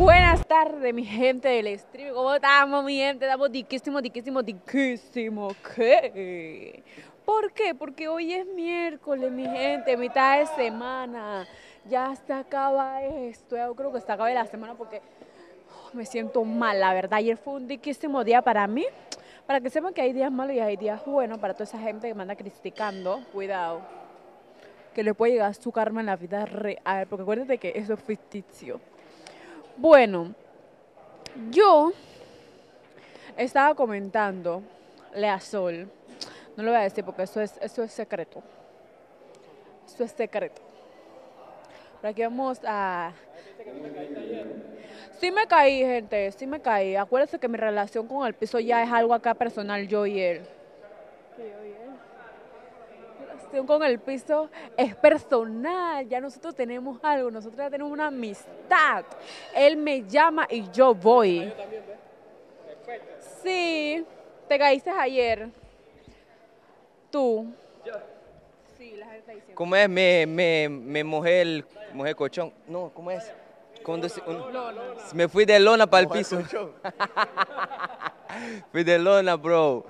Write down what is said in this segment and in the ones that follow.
Buenas tardes, mi gente del stream. ¿Cómo estamos, mi gente? Estamos diquísimo. ¿Qué? ¿Por qué? Porque hoy es miércoles, mi gente, mitad de semana. Ya se acaba esto. Yo creo que se acaba la semana porque me siento mal, la verdad. Ayer fue un diquísimo día para mí. Para que sepan que hay días malos y hay días buenos. Para toda esa gente que me anda criticando, cuidado, que le puede llegar su karma en la vida real, porque acuérdate que eso es ficticio. Bueno, yo estaba comentándole a Sol, no lo voy a decir porque eso es secreto. Eso es secreto. Pero aquí vamos a... Sí me caí, gente, sí me caí. Acuérdense que mi relación con el piso ya es algo acá personal, yo y él. Con el piso es personal, ya nosotros tenemos algo, nosotros ya tenemos una amistad. Él me llama y yo voy. Sí, te caíste ayer. Tú. Yo. Sí, la gente diciendo. ¿Cómo es? Me mojé el colchón. No, ¿cómo es? Me fui de lona para el piso. Fui de lona, bro.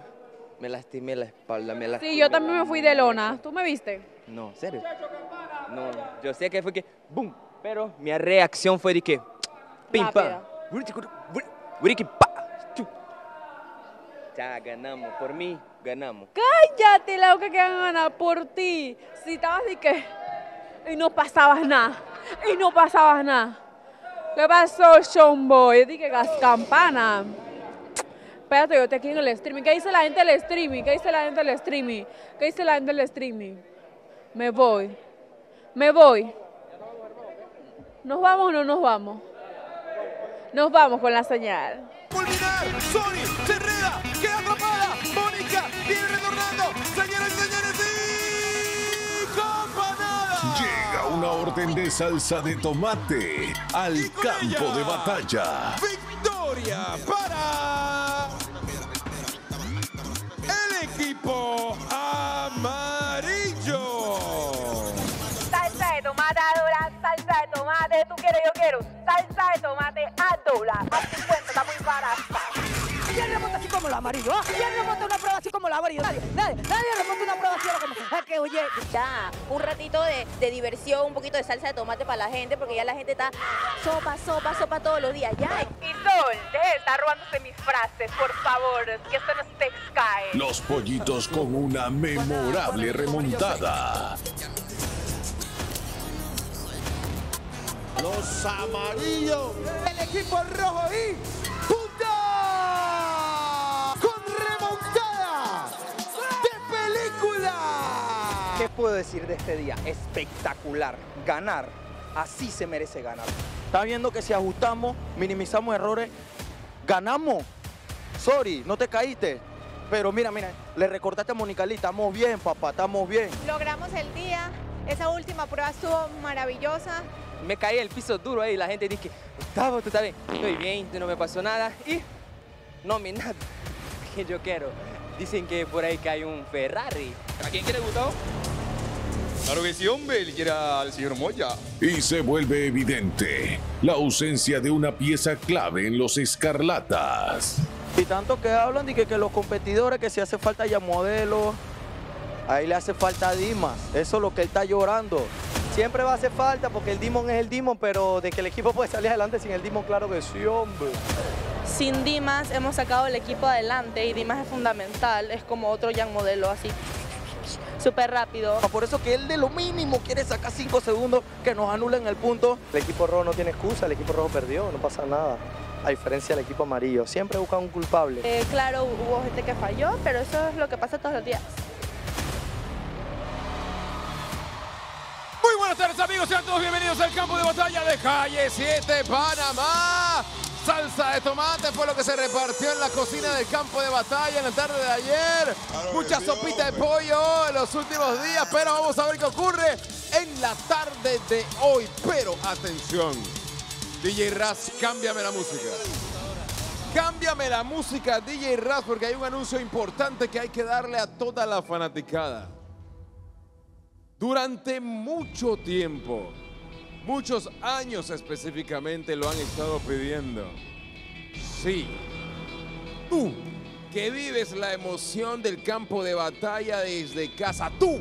Me lastimé la espalda, me lastimé. Sí, yo también me fui de lona. ¿Tú me viste? No, ¿en serio? No, yo sé que fue que... ¡Bum! Pero mi reacción fue de que... ¡Pim, pam! Ya, ganamos. Por mí, ganamos. ¡Cállate, la que gana por ti! Si estabas de que... Y no pasabas nada. Y no pasabas nada. ¿Qué pasó, Shombo? Yo dije, gas campana. Espérate, yo te aquí en el streaming. ¿Qué dice la gente del streaming? ¿Qué dice la gente del streaming? ¿Qué dice la gente del streaming? Me voy. Me voy. ¿Nos vamos o no nos vamos? Nos vamos con la señal. Pulminar, Sony, se enreda, queda atrapada. Mónica viene retornando. Señores, señores, y campanada. Llega una orden de salsa de tomate al campo de batalla. Victoria para... equipo amarillo. Salsa de tomate a dólar, salsa de tomate, tú quieres, yo quiero. Salsa de tomate a dólar, a 50, está muy barata. ¿Quién remonta así como la amarillo? ¿Quién remonta una prueba así como la amarillo? Nadie remonta una prueba así como la que oye. Ya, un ratito de diversión, un poquito de salsa de tomate para la gente, porque ya la gente está sopa todos los días, ya. Y Sol, deje de estar robándose mis frases, por favor, que esto no se cae. Los pollitos con una memorable remontada. Los amarillos, el equipo rojo y... ¿Qué puedo decir de este día? Espectacular. Ganar. Así se merece ganar. Está viendo que si ajustamos, minimizamos errores, ganamos. Sorry, no te caíste. Pero mira, le recortaste a Monicalita. Estamos bien, papá, estamos bien. Logramos el día. Esa última prueba estuvo maravillosa. Me caí en el piso duro ahí. La gente dice, Gustavo, tú estás bien. Estoy bien, no me pasó nada. Y no me nada que yo quiero. Dicen que por ahí cae un Ferrari. ¿A quién quiere, Gustavo? Claro que sí, hombre, le quiere al señor Moya. Y se vuelve evidente la ausencia de una pieza clave en los escarlatas. Y tanto que hablan de que los competidores, que si hace falta ya modelo, ahí le hace falta a Dimas. Eso es lo que él está llorando. Siempre va a hacer falta porque el Dimon es el Dimon, pero de que el equipo puede salir adelante sin el Dimon, claro que sí, hombre. Sin Dimas hemos sacado el equipo adelante y Dimas es fundamental, es como otro Jan Modelo, así súper rápido. Por eso que él de lo mínimo quiere sacar 5 segundos que nos anulen el punto. El equipo rojo no tiene excusa, el equipo rojo perdió, no pasa nada. A diferencia del equipo amarillo, siempre busca un culpable. Claro, hubo gente que falló, pero eso es lo que pasa todos los días. Muy buenas tardes, amigos, sean todos bienvenidos al campo de batalla de Calle 7, Panamá. Salsa de tomate fue lo que se repartió en la cocina del campo de batalla en la tarde de ayer. Mucha sopita de pollo en los últimos días, pero vamos a ver qué ocurre en la tarde de hoy. Pero atención, DJ Raz, cámbiame la música. Cámbiame la música, DJ Raz, porque hay un anuncio importante que hay que darle a toda la fanaticada. Durante mucho tiempo... Muchos años específicamente lo han estado pidiendo. Sí. Tú, que vives la emoción del campo de batalla desde casa. Tú,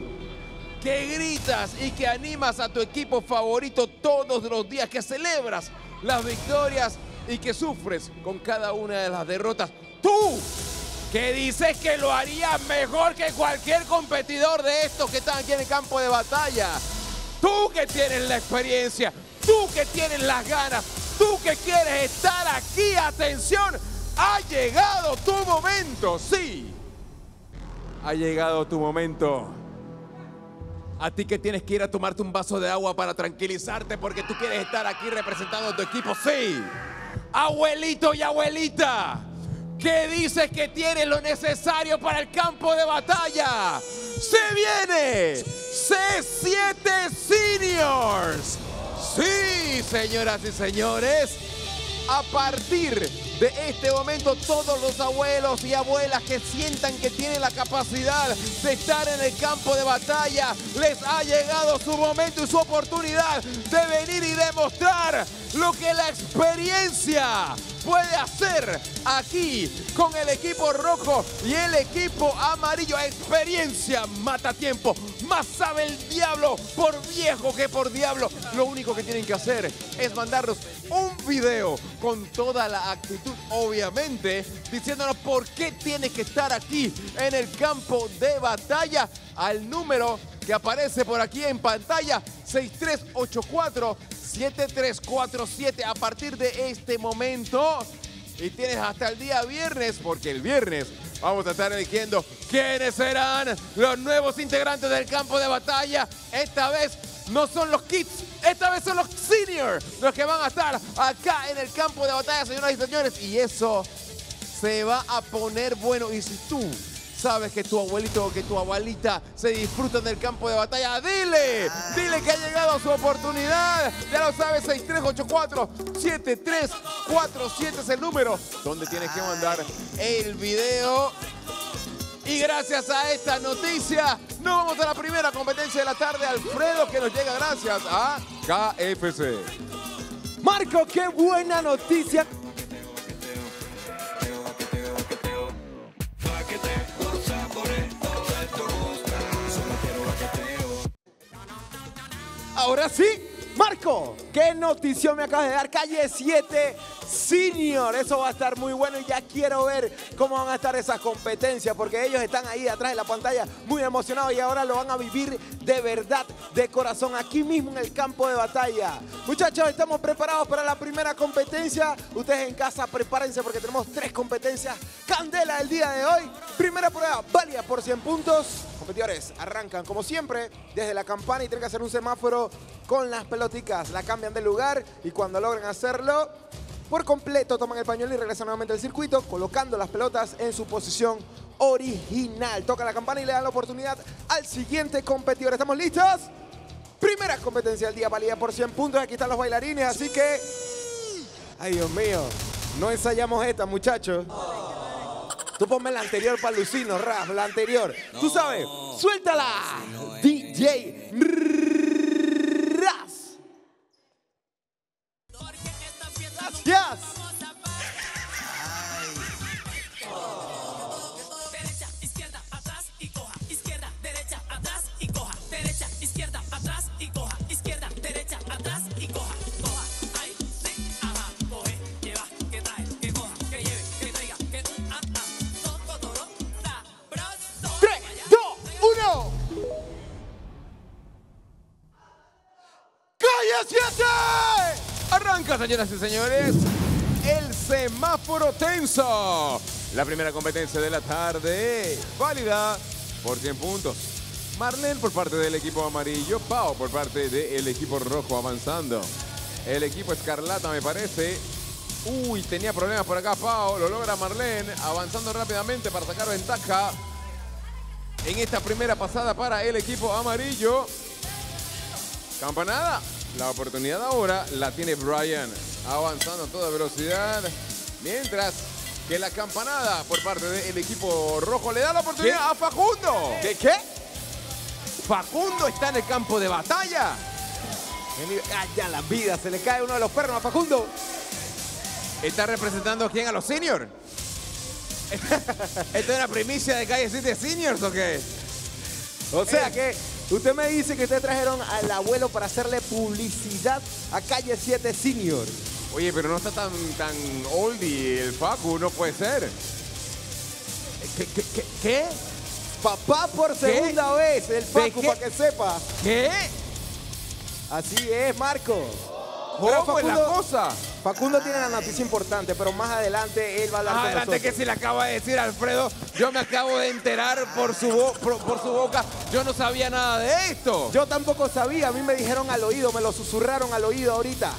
que gritas y que animas a tu equipo favorito todos los días. Que celebras las victorias y que sufres con cada una de las derrotas. Tú, que dices que lo harías mejor que cualquier competidor de estos que están aquí en el campo de batalla. Tú que tienes la experiencia, tú que tienes las ganas, tú que quieres estar aquí, atención, ha llegado tu momento, sí. Ha llegado tu momento. A ti que tienes que ir a tomarte un vaso de agua para tranquilizarte porque tú quieres estar aquí representando a tu equipo, sí. Abuelito y abuelita, que dices que tienes lo necesario para el campo de batalla. ¡Se viene C7 Seniors! Sí, señoras y señores. A partir de este momento, todos los abuelos y abuelas que sientan que tienen la capacidad de estar en el campo de batalla, les ha llegado su momento y su oportunidad de venir y demostrar lo que la experiencia puede hacer aquí con el equipo rojo y el equipo amarillo. Experiencia mata tiempo, más sabe el diablo por viejo que por diablo. Lo único que tienen que hacer es mandarnos un video con toda la actitud, obviamente, diciéndonos por qué tiene que estar aquí en el campo de batalla al número que aparece por aquí en pantalla, 6384-7347. A partir de este momento, y tienes hasta el día viernes, porque el viernes vamos a estar eligiendo quiénes serán los nuevos integrantes del campo de batalla. Esta vez no son los kids, esta vez son los seniors los que van a estar acá en el campo de batalla, señoras y señores. Y eso se va a poner bueno. Y si tú sabes que tu abuelito o que tu abuelita se disfrutan del campo de batalla, dile que ha llegado su oportunidad. Ya lo sabes, 6384-7347 es el número donde tienes que mandar el video. Y gracias a esta noticia, nos vamos a la primera competencia de la tarde, Alfredo, que nos llega gracias a KFC. Marco, qué buena noticia. Ahora sí, Marco, qué notición me acabas de dar. Calle 7 Senior, eso va a estar muy bueno y ya quiero ver cómo van a estar esas competencias porque ellos están ahí atrás de la pantalla muy emocionados y ahora lo van a vivir de verdad, de corazón, aquí mismo en el campo de batalla. Muchachos, estamos preparados para la primera competencia. Ustedes en casa prepárense porque tenemos tres competencias candela el día de hoy. Primera prueba, válida por 100 puntos. Competidores arrancan como siempre desde la campana y tienen que hacer un semáforo con las pelotitas. La cambian de lugar y cuando logren hacerlo por completo toman el pañuelo y regresan nuevamente al circuito colocando las pelotas en su posición original. Toca la campana y le dan la oportunidad al siguiente competidor. ¿Estamos listos? Primera competencia del día, válida por 100 puntos. Aquí están los bailarines, así que... Ay, Dios mío, no ensayamos esta, muchachos. Tú ponme la anterior para Lucino, Raf, la anterior. No. Tú sabes, suéltala. Sí, no, DJ Raz. Gracias. Derecha, izquierda, atrás y coja. Izquierda, derecha, atrás y coja. Derecha, izquierda, atrás y coja. Izquierda, derecha, atrás y coja. Coja, ahí, sí, ajá, coge, lleva, que trae, que coja, que lleve, que traiga, que ata. Todo, todo, da, bros, 3, 2, 1. ¡Calle 7! Arranca, señoras y señores, el semáforo tenso. La primera competencia de la tarde, válida por 100 puntos. Marlene por parte del equipo amarillo, Pau por parte del equipo rojo avanzando. El equipo escarlata, me parece. Uy, tenía problemas por acá, Pau. Lo logra Marlene, avanzando rápidamente para sacar ventaja en esta primera pasada para el equipo amarillo. Campanada. La oportunidad ahora la tiene Brian, avanzando a toda velocidad. Mientras que la campanada por parte del equipo rojo le da la oportunidad a Facundo. ¿Qué? ¿Facundo está en el campo de batalla? Allá la vida, se le cae uno de los cuernos a Facundo. ¿Está representando a quién? ¿A los seniors? ¿Esta es una primicia de Calle 7 Seniors o qué? O sea que usted me dice que ustedes trajeron al abuelo para hacerle publicidad a Calle 7 Senior. Oye, pero no está tan oldie el Facu, no puede ser. ¿Qué? Papá por segunda vez, el Facu, para que sepa. ¿Qué? Así es, Marco. ¿Cómo es la cosa? Facundo tiene la noticia importante, pero más adelante él va a hablar con nosotros. Que se le acaba de decir, Alfredo, yo me acabo de enterar por su boca. Yo no sabía nada de esto. Yo tampoco sabía, a mí me dijeron al oído, me lo susurraron al oído ahorita.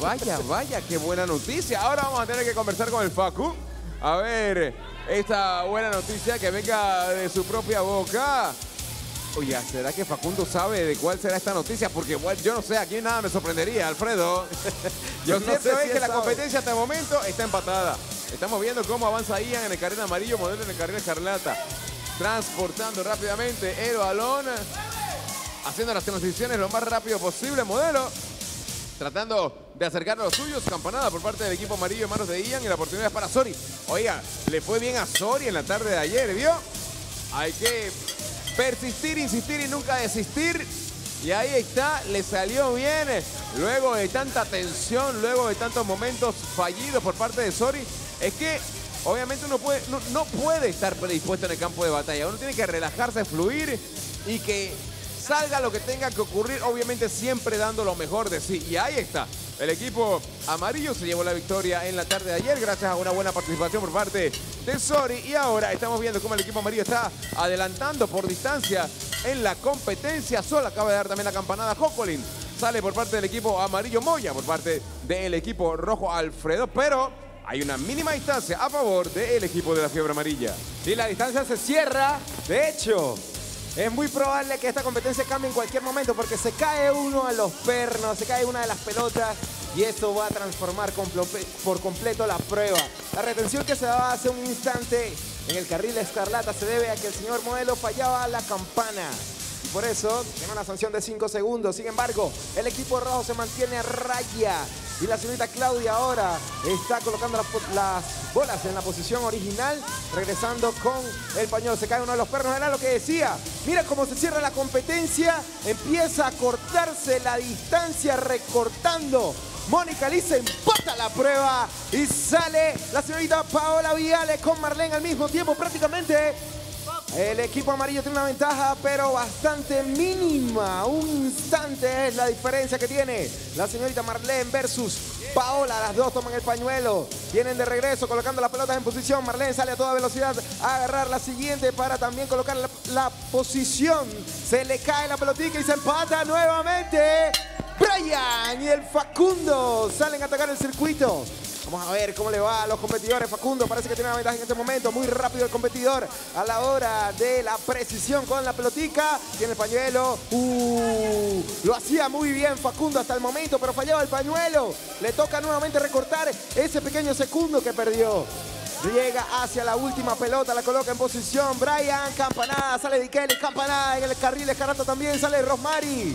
Vaya, vaya, qué buena noticia. Ahora vamos a tener que conversar con el Facu. A ver, esta buena noticia que venga de su propia boca. Oye, ¿será que Facundo sabe de cuál será esta noticia? Porque igual yo no sé, aquí nada me sorprendería, Alfredo. Yo siempre veo que la competencia hasta el momento está empatada. Estamos viendo cómo avanza Ian en el carril amarillo, Modelo en el carril escarlata. Transportando rápidamente el balón. Haciendo las transiciones lo más rápido posible, Modelo. Tratando de acercar a los suyos. Campanada por parte del equipo amarillo en manos de Ian. Y la oportunidad es para Sori. Oiga, le fue bien a Sori en la tarde de ayer, ¿vio? Hay que persistir, insistir y nunca desistir. Y ahí está, le salió bien. Luego de tanta tensión, luego de tantos momentos fallidos por parte de Sori, es que obviamente uno puede, no puede estar predispuesto en el campo de batalla. Uno tiene que relajarse, fluir y que salga lo que tenga que ocurrir, obviamente siempre dando lo mejor de sí. Y ahí está, el equipo amarillo se llevó la victoria en la tarde de ayer gracias a una buena participación por parte de Sori. Y ahora estamos viendo cómo el equipo amarillo está adelantando por distancia en la competencia. Sol acaba de dar también la campanada. Jocolin sale por parte del equipo amarillo. Moya por parte del equipo rojo. Alfredo, pero hay una mínima distancia a favor del equipo de la Fiebre Amarilla. Y la distancia se cierra, de hecho. Es muy probable que esta competencia cambie en cualquier momento porque se cae uno a los pernos, se cae una de las pelotas y eso va a transformar por completo la prueba. La retención que se daba hace un instante en el carril escarlata se debe a que el señor Modelo fallaba la campana. Y por eso tiene una sanción de 5 segundos. Sin embargo, el equipo rojo se mantiene a raya. Y la señorita Claudia ahora está colocando las bolas en la posición original, regresando con el pañuelo. Se cae uno de los pernos, era lo que decía. Mira cómo se cierra la competencia, empieza a cortarse la distancia, recortando. Mónica Lice empata la prueba y sale la señorita Paola Viales con Marlene al mismo tiempo prácticamente. El equipo amarillo tiene una ventaja, pero bastante mínima. Un instante es la diferencia que tiene la señorita Marlene versus Paola. Las dos toman el pañuelo. Vienen de regreso colocando las pelotas en posición. Marlene sale a toda velocidad a agarrar la siguiente para también colocar la posición. Se le cae la pelotita y se empata nuevamente. Brian y el Facundo salen a atacar el circuito. Vamos a ver cómo le va a los competidores. Facundo parece que tiene una ventaja en este momento. Muy rápido el competidor a la hora de la precisión con la pelotica. Tiene el pañuelo. Lo hacía muy bien Facundo hasta el momento, pero fallaba el pañuelo. Le toca nuevamente recortar ese pequeño segundo que perdió. Llega hacia la última pelota, la coloca en posición. Brian, campanada, sale Dikeli, campanada en el carril escarlata también, sale Rosmary.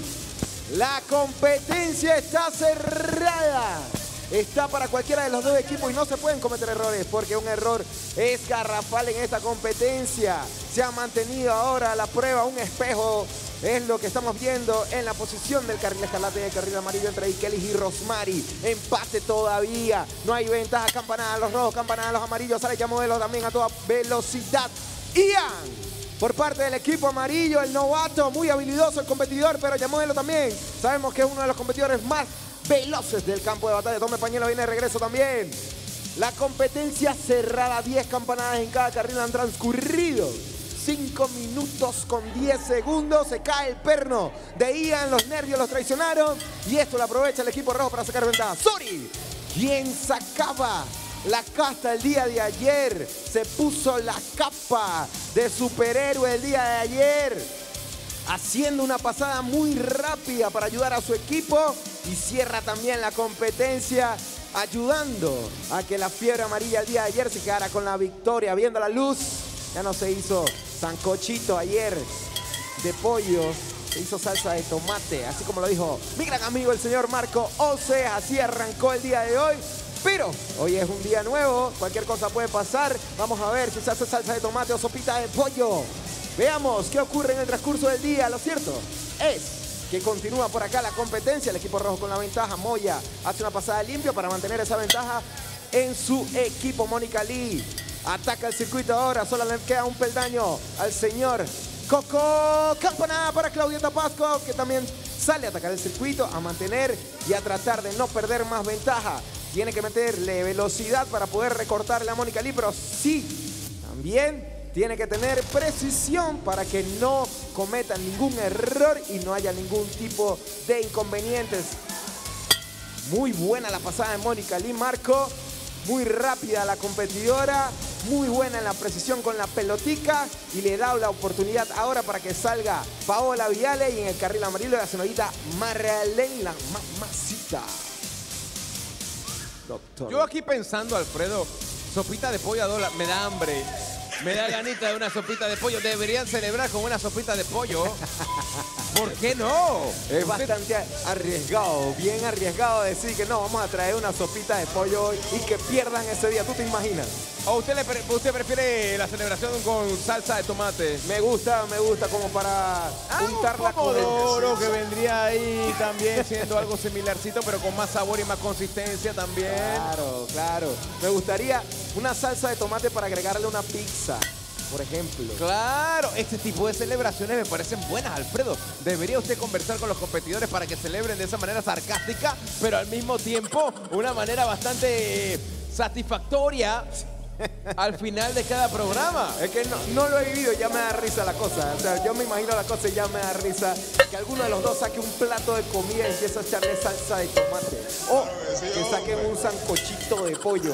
La competencia está cerrada. Está para cualquiera de los dos equipos y no se pueden cometer errores porque un error es garrafal en esta competencia. Se ha mantenido ahora la prueba, un espejo es lo que estamos viendo en la posición del carril escarlata y el carril amarillo entre Ikelis y Rosmary. Empate todavía, no hay ventaja. Campanada a los rojos, campanada a los amarillos, sale ya Modelo también a toda velocidad. Ian por parte del equipo amarillo, el novato, muy habilidoso el competidor, pero ya Modelo también. Sabemos que es uno de los competidores más veloces del campo de batalla. Tome pañuelo, viene de regreso también. La competencia cerrada, 10 campanadas en cada carril han transcurrido. 5 minutos con 10 segundos, se cae el perno de Ian, los nervios los traicionaron y esto lo aprovecha el equipo rojo para sacar ventaja. Sori, quien sacaba la casta el día de ayer, se puso la capa de superhéroe el día de ayer, haciendo una pasada muy rápida para ayudar a su equipo y cierra también la competencia ayudando a que la Fiebre Amarilla el día de ayer se quedara con la victoria. Viendo la luz, ya no se hizo sancochito ayer de pollo, hizo salsa de tomate, así como lo dijo mi gran amigo el señor Marco Ose. Así arrancó el día de hoy. Pero hoy es un día nuevo, cualquier cosa puede pasar. Vamos a ver si se hace salsa de tomate o sopita de pollo. Veamos qué ocurre en el transcurso del día. Lo cierto es que continúa por acá la competencia. El equipo rojo con la ventaja. Moya hace una pasada limpia para mantener esa ventaja en su equipo. Mónica Lee ataca el circuito ahora. Solo le queda un peldaño al señor Coco. Campanada para Claudieta Pasco, que también sale a atacar el circuito, a mantener y a tratar de no perder más ventaja. Tiene que meterle velocidad para poder recortarle a Mónica Lee, pero sí, también tiene que tener precisión para que no cometan ningún error y no haya ningún tipo de inconvenientes. Muy buena la pasada de Mónica Lee, Marco. Muy rápida la competidora, muy buena en la precisión con la pelotica, y le da la oportunidad ahora para que salga Paola Viale, y en el carril amarillo la señorita Marlene, la mamacita. Doctor. Yo aquí pensando, Alfredo, sopita de pollo a dólar, me da hambre, me da ganita de una sopita de pollo. Deberían celebrar con una sopita de pollo. ¿Por qué no? Es bastante arriesgado, bien arriesgado decir que no, vamos a traer una sopita de pollo hoy y que pierdan ese día. ¿Tú te imaginas? ¿O usted prefiere la celebración con salsa de tomate? Me gusta, como para juntarla con el pomodoro, que vendría ahí también siendo algo similarcito, pero con más sabor y más consistencia también. Claro, claro. Me gustaría una salsa de tomate para agregarle una pizza, por ejemplo. Claro, este tipo de celebraciones me parecen buenas, Alfredo. Debería usted conversar con los competidores para que celebren de esa manera sarcástica, pero al mismo tiempo una manera bastante satisfactoria al final de cada programa. Es que no lo he vivido, ya me da risa la cosa. O sea, yo me imagino la cosa y ya me da risa que alguno de los dos saque un plato de comida y empiece a echarle salsa de tomate. O que saquen un sancochito de pollo.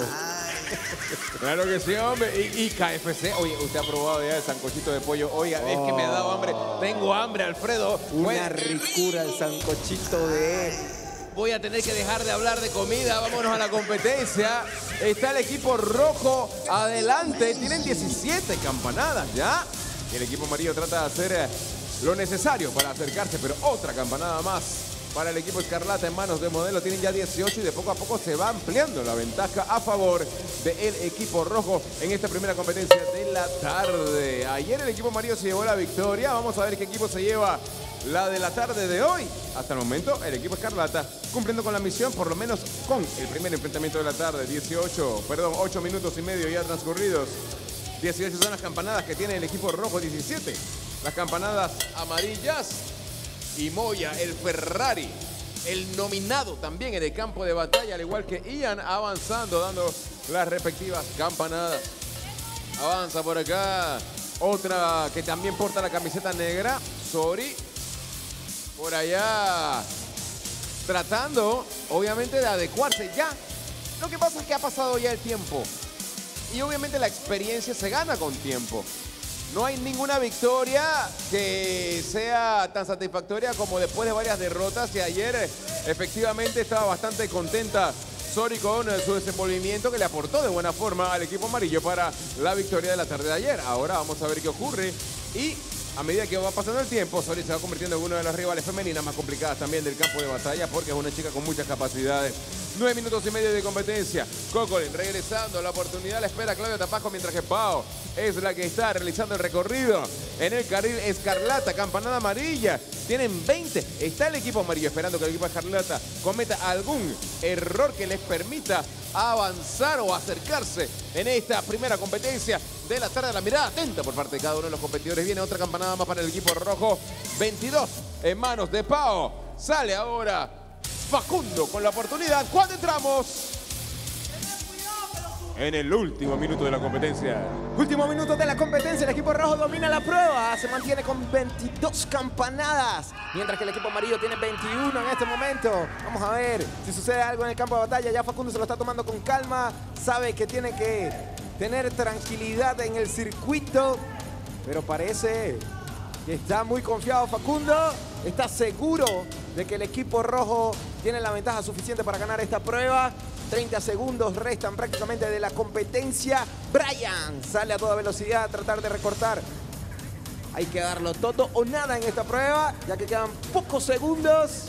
Claro que sí, hombre. Y KFC. Oye, usted ha probado ya el sancochito de pollo. Oiga, es que me ha dado hambre. Tengo hambre, Alfredo. Una ricura el sancochito de... Voy a tener que dejar de hablar de comida. Vámonos a la competencia. Está el equipo rojo adelante. Tienen 17 campanadas ya. Y el equipo amarillo trata de hacer lo necesario para acercarse, pero otra campanada más para el equipo escarlata en manos de Modelo. Tienen ya 18 y de poco a poco se va ampliando la ventaja a favor del equipo rojo en esta primera competencia de la tarde. Ayer el equipo amarillo se llevó la victoria. Vamos a ver qué equipo se lleva la de la tarde de hoy. Hasta el momento el equipo escarlata cumpliendo con la misión, por lo menos con el primer enfrentamiento de la tarde. 8 minutos y medio ya transcurridos. 18 son las campanadas que tiene el equipo rojo, 17 las campanadas amarillas. Y Moya, el Ferrari, el nominado también en el campo de batalla, al igual que Ian, avanzando, dando las respectivas campanadas. Avanza por acá otra que también porta la camiseta negra, Sori. Por allá, tratando obviamente de adecuarse ya. Lo que pasa es que ha pasado ya el tiempo. Y obviamente la experiencia se gana con tiempo. No hay ninguna victoria que sea tan satisfactoria como después de varias derrotas. Y ayer efectivamente estaba bastante contenta Sori con su desenvolvimiento, que le aportó de buena forma al equipo amarillo para la victoria de la tarde de ayer. Ahora vamos a ver qué ocurre. Y a medida que va pasando el tiempo, Sori se va convirtiendo en una de las rivales femeninas más complicadas también del campo de batalla, porque es una chica con muchas capacidades. 9 minutos y medio de competencia. Cocolin regresando, la oportunidad la espera Claudio Tapasco, mientras que Pau es la que está realizando el recorrido en el carril escarlata, campanada amarilla. Tienen 20. Está el equipo amarillo esperando que el equipo escarlata cometa algún error que les permita avanzar o acercarse en esta primera competencia de la tarde. La mirada atenta por parte de cada uno de los competidores. Viene otra campanada más para el equipo rojo. 22 en manos de Pau. Sale ahora Facundo con la oportunidad cuando entramos en el último minuto de la competencia. Último minuto de la competencia. El equipo rojo domina la prueba. Se mantiene con 22 campanadas. Mientras que el equipo amarillo tiene 21 en este momento. Vamos a ver si sucede algo en el campo de batalla. Ya Facundo se lo está tomando con calma. Sabe que tiene que tener tranquilidad en el circuito. Pero parece que está muy confiado Facundo. Está seguro de que el equipo rojo tiene la ventaja suficiente para ganar esta prueba. 30 segundos restan prácticamente de la competencia. Brian sale a toda velocidad a tratar de recortar Hay que darlo todo o nada en esta prueba, ya que quedan pocos segundos.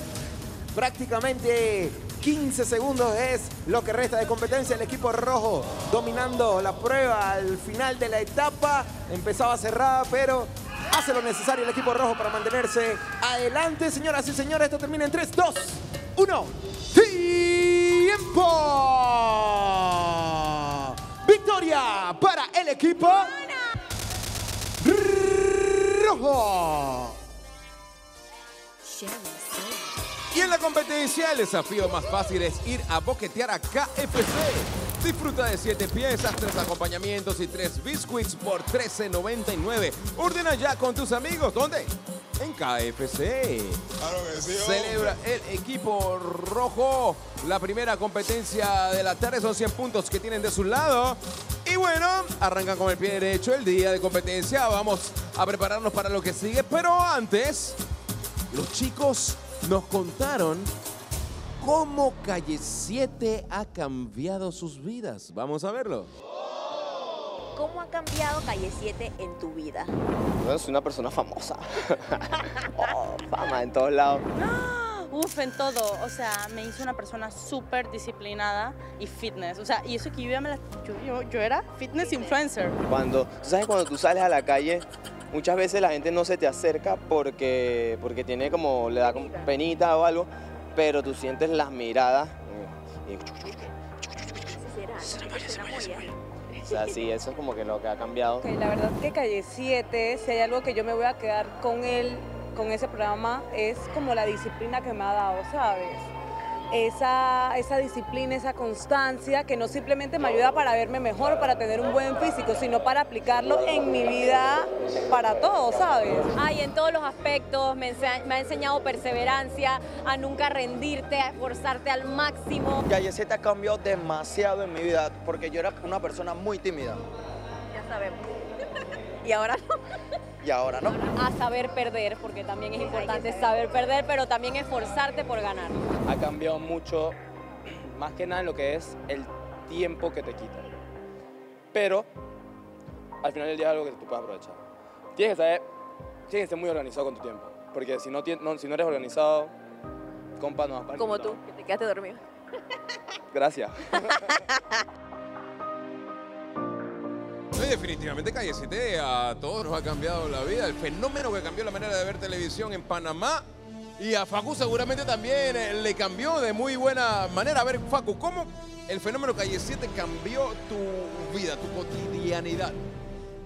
Prácticamente 15 segundos es lo que resta de competencia. El equipo rojo dominando la prueba al final de la etapa. Empezaba cerrada, pero hace lo necesario el equipo rojo para mantenerse adelante. Señoras y señores, esto termina en 3, 2, 1. ¡Tiempo! Victoria para el equipo rojo. Y en la competencia, el desafío más fácil es ir a boquetear a KFC. Disfruta de 7 piezas, 3 acompañamientos y 3 biscuits por $13.99. Ordena ya con tus amigos. ¿Dónde? En KFC. Claro que sí, celebra el equipo rojo la primera competencia de la tarde. Son 100 puntos que tienen de su lado. Y bueno, arrancan con el pie derecho el día de competencia. Vamos a prepararnos para lo que sigue. Pero antes, los chicos nos contaron cómo Calle 7 ha cambiado sus vidas. Vamos a verlo. ¿Cómo ha cambiado Calle 7 en tu vida? Bueno, soy una persona famosa. Fama en todos lados. Uf, en todo. O sea, me hizo una persona súper disciplinada y fitness. O sea, y eso que yo era fitness influencer. ¿Sabes cuando tú sales a la calle? Muchas veces la gente no se te acerca porque tiene como, le da como penita o algo, pero tú sientes las miradas y... O sea, sí, eso es como que lo que ha cambiado. Okay, la verdad es que Calle 7, si hay algo que yo me voy a quedar con él, con ese programa, es como la disciplina que me ha dado, ¿sabes? Esa disciplina, esa constancia que no simplemente me ayuda para verme mejor, para tener un buen físico, sino para aplicarlo en mi vida para todo, ¿sabes? Ay, en todos los aspectos me ha enseñado perseverancia, a nunca rendirte, a esforzarte al máximo. Calle 7 ha cambiado demasiado en mi vida porque yo era una persona muy tímida. Ya sabemos. Y ahora no. Y ahora no. A saber perder, porque también es importante saber perder, pero también esforzarte por ganar. Ha cambiado mucho, más que nada en lo que es el tiempo que te quita. Pero al final del día es algo que tú puedes aprovechar. Tienes que ser muy organizado con tu tiempo, porque si no eres organizado, compa, no vas para ningún lado. Como tú, que te quedaste dormido. Gracias. Definitivamente Calle 7 a todos nos ha cambiado la vida. El fenómeno que cambió la manera de ver televisión en Panamá. Y a Facu seguramente también le cambió de muy buena manera. A ver, Facu, ¿cómo el fenómeno Calle 7 cambió tu vida, tu cotidianidad?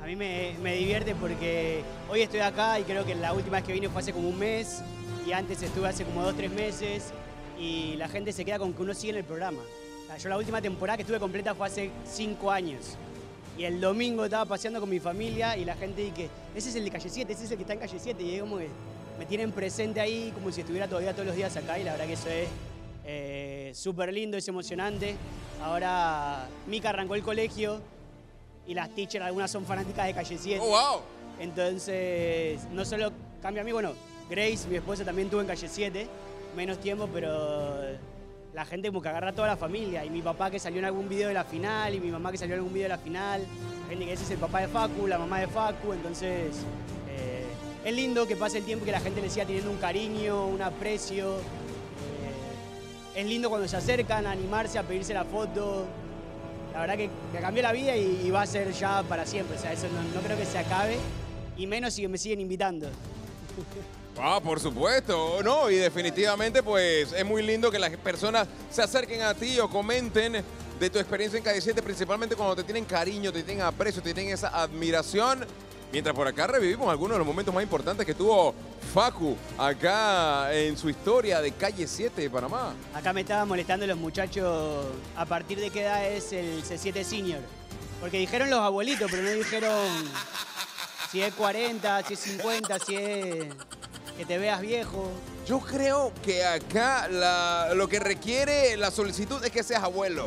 A mí me divierte porque hoy estoy acá y creo que la última vez que vine fue hace como un mes. Y antes estuve hace como 2 o 3 meses. Y la gente se queda con que uno sigue en el programa. Yo la última temporada que estuve completa fue hace 5 años. Y el domingo estaba paseando con mi familia y la gente dice, ese es el de Calle 7, ese es el que está en Calle 7. Y es como que me tienen presente ahí como si estuviera todavía todos los días acá. Y la verdad que eso es súper lindo, es emocionante. Ahora Mika arrancó el colegio y las teachers, algunas son fanáticas de Calle 7. Oh, wow. Entonces, no solo cambia a mí, bueno, Grace, mi esposa, también estuvo en Calle 7. Menos tiempo, pero... La gente como que agarra a toda la familia. Y mi papá que salió en algún video de la final, y mi mamá que salió en algún video de la final. La gente que ese es el papá de Facu, la mamá de Facu. Entonces, es lindo que pase el tiempo y que la gente le siga teniendo un cariño, un aprecio. Es lindo cuando se acercan a animarse, a pedirse la foto. La verdad que me cambió la vida y va a ser ya para siempre. O sea, eso no creo que se acabe. Y menos si me siguen invitando. Ah, por supuesto, no, y definitivamente pues es muy lindo que las personas se acerquen a ti o comenten de tu experiencia en Calle 7, principalmente cuando te tienen cariño, te tienen aprecio, te tienen esa admiración. Mientras por acá revivimos algunos de los momentos más importantes que tuvo Facu acá en su historia de Calle 7 de Panamá. Acá me estaban molestando los muchachos a partir de qué edad es el C7 Senior, porque dijeron los abuelitos, pero no dijeron si es 40, si es 50, si es... Que te veas viejo. Yo creo que acá lo que requiere la solicitud es que seas abuelo.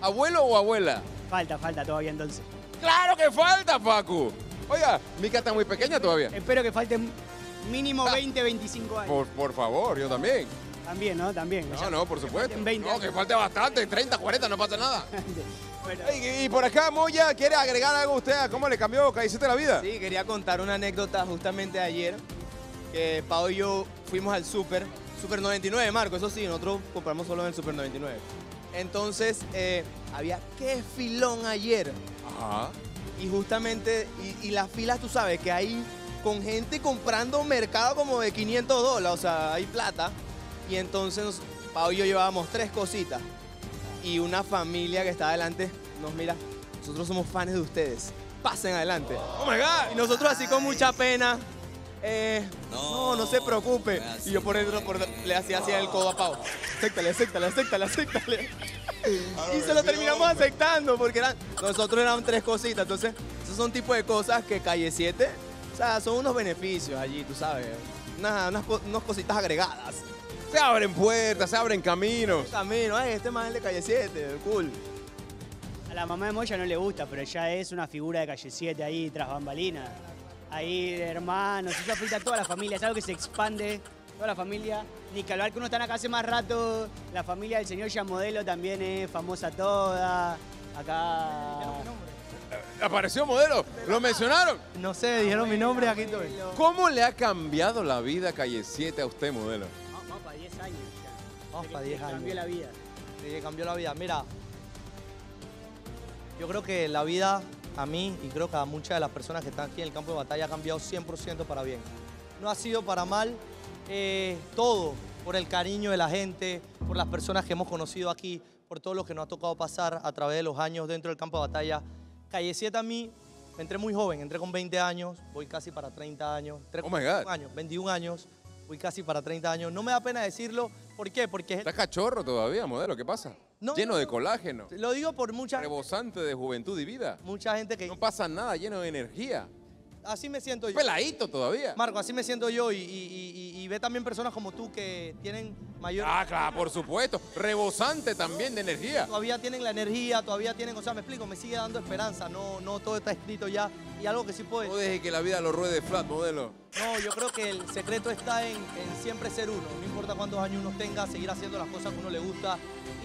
¿Abuelo o abuela? Falta todavía entonces. ¡Claro que falta, Facu! Oiga, Mika está muy pequeña todavía. Espero que falten mínimo 20, 25 años. Por favor, yo también. También, ¿no? También. No, o sea, no, por supuesto. 20 no, que falta bastante, 30, 40, no pasa nada. Bueno. Y por acá, Moya, ¿quiere agregar algo a usted? ¿Cómo le cambió Caicete la vida? Sí, quería contar una anécdota justamente de ayer, que Pau y yo fuimos al Super 99, Marco, eso sí, nosotros compramos solo en el Super 99. Entonces, había qué filón ayer. Ajá. Y justamente, y las filas, tú sabes, que hay con gente comprando mercado como de $500, o sea, hay plata. Y entonces, Pau y yo llevábamos 3 cositas. Y una familia que está adelante nos mira, nosotros somos fans de ustedes, pasen adelante. Oh my God. Y nosotros así con mucha pena, no se preocupe. Y yo por dentro le hacía así el codo a Pau. Acéptale, acéptale, acéptale, acéptale. Y se lo terminamos aceptando porque nosotros éramos 3 cositas. Entonces, esos son tipos de cosas que Calle 7, o sea, son unos beneficios allí, tú sabes. Unas cositas agregadas. Se abren puertas, se abren caminos. Ay, este más es de Calle 7, cool. A la mamá de Moya no le gusta, pero ella es una figura de Calle 7 ahí tras bambalinas. Ahí de hermanos, eso afecta a toda la familia, es algo que se expande, toda la familia. Ni que hablar que uno está acá hace más rato, la familia del señor Yamodelo también es famosa toda. Acá... ¿Apareció Modelo? ¿Lo mencionaron? No sé, dijeron mi nombre, aquí estoy. ¿Cómo le ha cambiado la vida Calle 7 a usted, Modelo? Para 10 años. Cambió la vida. Sí, cambió la vida. Mira, yo creo que la vida a mí y creo que a muchas de las personas que están aquí en el campo de batalla ha cambiado 100% para bien. No ha sido para mal, todo por el cariño de la gente, por las personas que hemos conocido aquí, por todo lo que nos ha tocado pasar a través de los años dentro del campo de batalla. Calle 7 a mí, entré muy joven, entré con 20 años, voy casi para 30 años. Oh my God. 21 años. Fui casi para 30 años. No me da pena decirlo. ¿Por qué? Porque... Está cachorro todavía, Modelo. ¿Qué pasa? No, lleno de colágeno. Lo digo por mucha... Rebosante de juventud y vida. Mucha gente que... No pasa nada, lleno de energía. Así me siento yo. Peladito todavía. Marco, así me siento yo. Y ve también personas como tú que tienen mayor... Ah, claro, por supuesto. Rebosante también de energía. Todavía tienen la energía, todavía tienen... O sea, me explico, me sigue dando esperanza. No todo está escrito ya. Y algo que sí puede... No deje que la vida lo ruede flat, Modelo. No, yo creo que el secreto está en siempre ser uno. No importa cuántos años uno tenga, seguir haciendo las cosas que uno le gusta.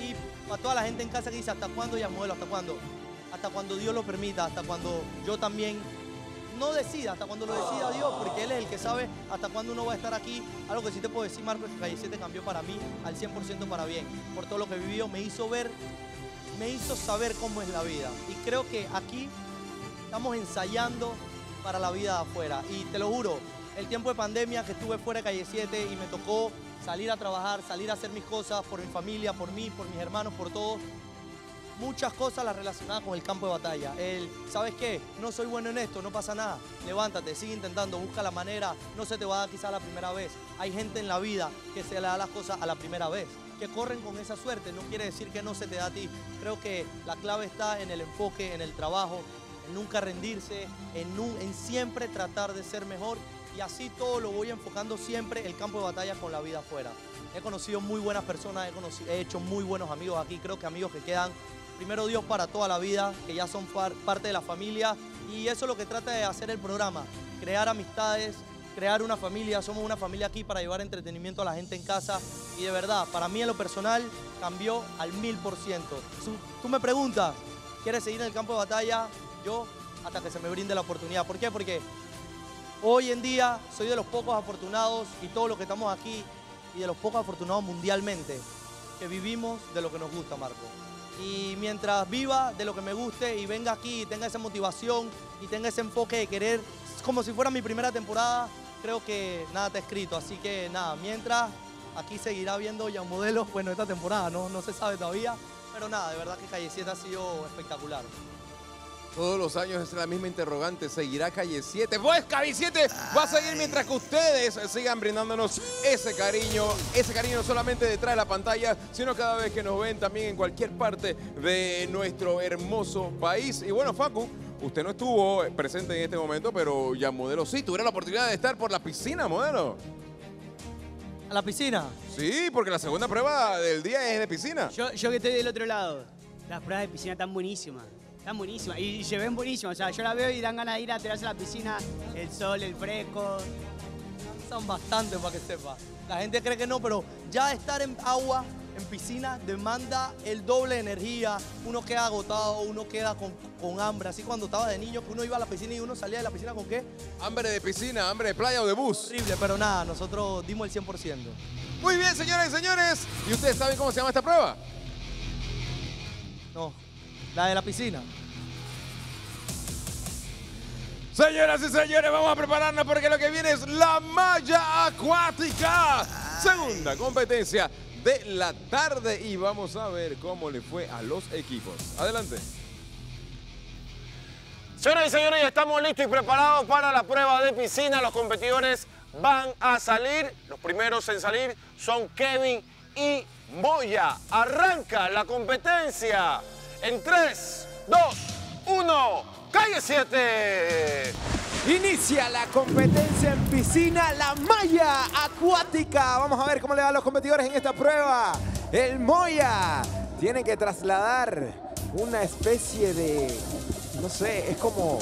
Y para toda la gente en casa que dice, ¿hasta cuándo ya, Modelo? ¿Hasta cuándo? Hasta cuando Dios lo permita, hasta cuando yo también no decida, hasta cuando lo decida Dios, porque Él es el que sabe hasta cuándo uno va a estar aquí. Algo que sí te puedo decir, Marco, es que Calle 7 cambió para mí al 100% para bien. Por todo lo que vivió, me hizo ver, me hizo saber cómo es la vida. Y creo que aquí estamos ensayando para la vida de afuera. Y te lo juro, el tiempo de pandemia que estuve fuera de Calle 7 y me tocó salir a trabajar, salir a hacer mis cosas por mi familia, por mí, por mis hermanos, por todos. Muchas cosas las relacionadas con el campo de batalla. ¿Sabes qué? No soy bueno en esto, no pasa nada. Levántate, sigue intentando, busca la manera. No se te va a dar quizás la primera vez. Hay gente en la vida que se le da las cosas a la primera vez, que corren con esa suerte. No quiere decir que no se te da a ti. Creo que la clave está en el enfoque, en el trabajo, en nunca rendirse, en siempre tratar de ser mejor. Y así todo lo voy enfocando siempre el campo de batalla con la vida afuera. He conocido muy buenas personas, he hecho muy buenos amigos aquí. Creo que amigos que quedan... Primero Dios para toda la vida, que ya son parte de la familia, y eso es lo que trata de hacer el programa, crear amistades, crear una familia. Somos una familia aquí para llevar entretenimiento a la gente en casa, y de verdad, para mí en lo personal cambió al 1000%. Tú me preguntas, ¿quieres seguir en el campo de batalla? Yo, hasta que se me brinde la oportunidad. ¿Por qué? Porque hoy en día soy de los pocos afortunados, y todos los que estamos aquí, y de los pocos afortunados mundialmente, que vivimos de lo que nos gusta, Marco. Y mientras viva de lo que me guste y venga aquí y tenga esa motivación y tenga ese enfoque de querer, como si fuera mi primera temporada, creo que nada está escrito. Así que nada, mientras aquí seguirá viendo ya modelos, bueno, esta temporada no se sabe todavía, pero nada, de verdad que Calle 7 ha sido espectacular. Todos los años es la misma interrogante, ¿seguirá Calle 7? Pues Calle 7 va a seguir mientras que ustedes sigan brindándonos ese cariño no solamente detrás de la pantalla, sino cada vez que nos ven también en cualquier parte de nuestro hermoso país. Y bueno, Facu, usted no estuvo presente en este momento, pero ya Modelo sí, tuviera la oportunidad de estar por la piscina, Modelo. ¿A la piscina? Sí, porque la segunda prueba del día es de piscina. Yo que estoy del otro lado, las pruebas de piscina están buenísimas. Están buenísimas y se ven buenísimas. O sea, yo la veo y dan ganas de ir a tirarse a la piscina, el sol, el fresco. usan bastante, para que sepa. La gente cree que no, pero ya estar en agua, en piscina, demanda el doble de energía. Uno queda agotado, uno queda con hambre. Así cuando estaba de niño, que uno iba a la piscina y uno salía de la piscina ¿con qué? Hambre de piscina, hambre de playa o de bus. Horrible, pero nada, nosotros dimos el 100%. Muy bien, señores y señores. ¿Y ustedes saben cómo se llama esta prueba? No, la de la piscina. Señoras y señores, vamos a prepararnos porque lo que viene es la malla acuática. Segunda competencia de la tarde y vamos a ver cómo le fue a los equipos. Adelante. Señoras y señores, ya estamos listos y preparados para la prueba de piscina. Los competidores van a salir. Los primeros en salir son Kevin y Boya. Arranca la competencia en 3, 2, 1. ¡Calle 7! Inicia la competencia en piscina, la malla acuática. Vamos a ver cómo le va a los competidores en esta prueba. El Moya tiene que trasladar una especie de... no sé, es como...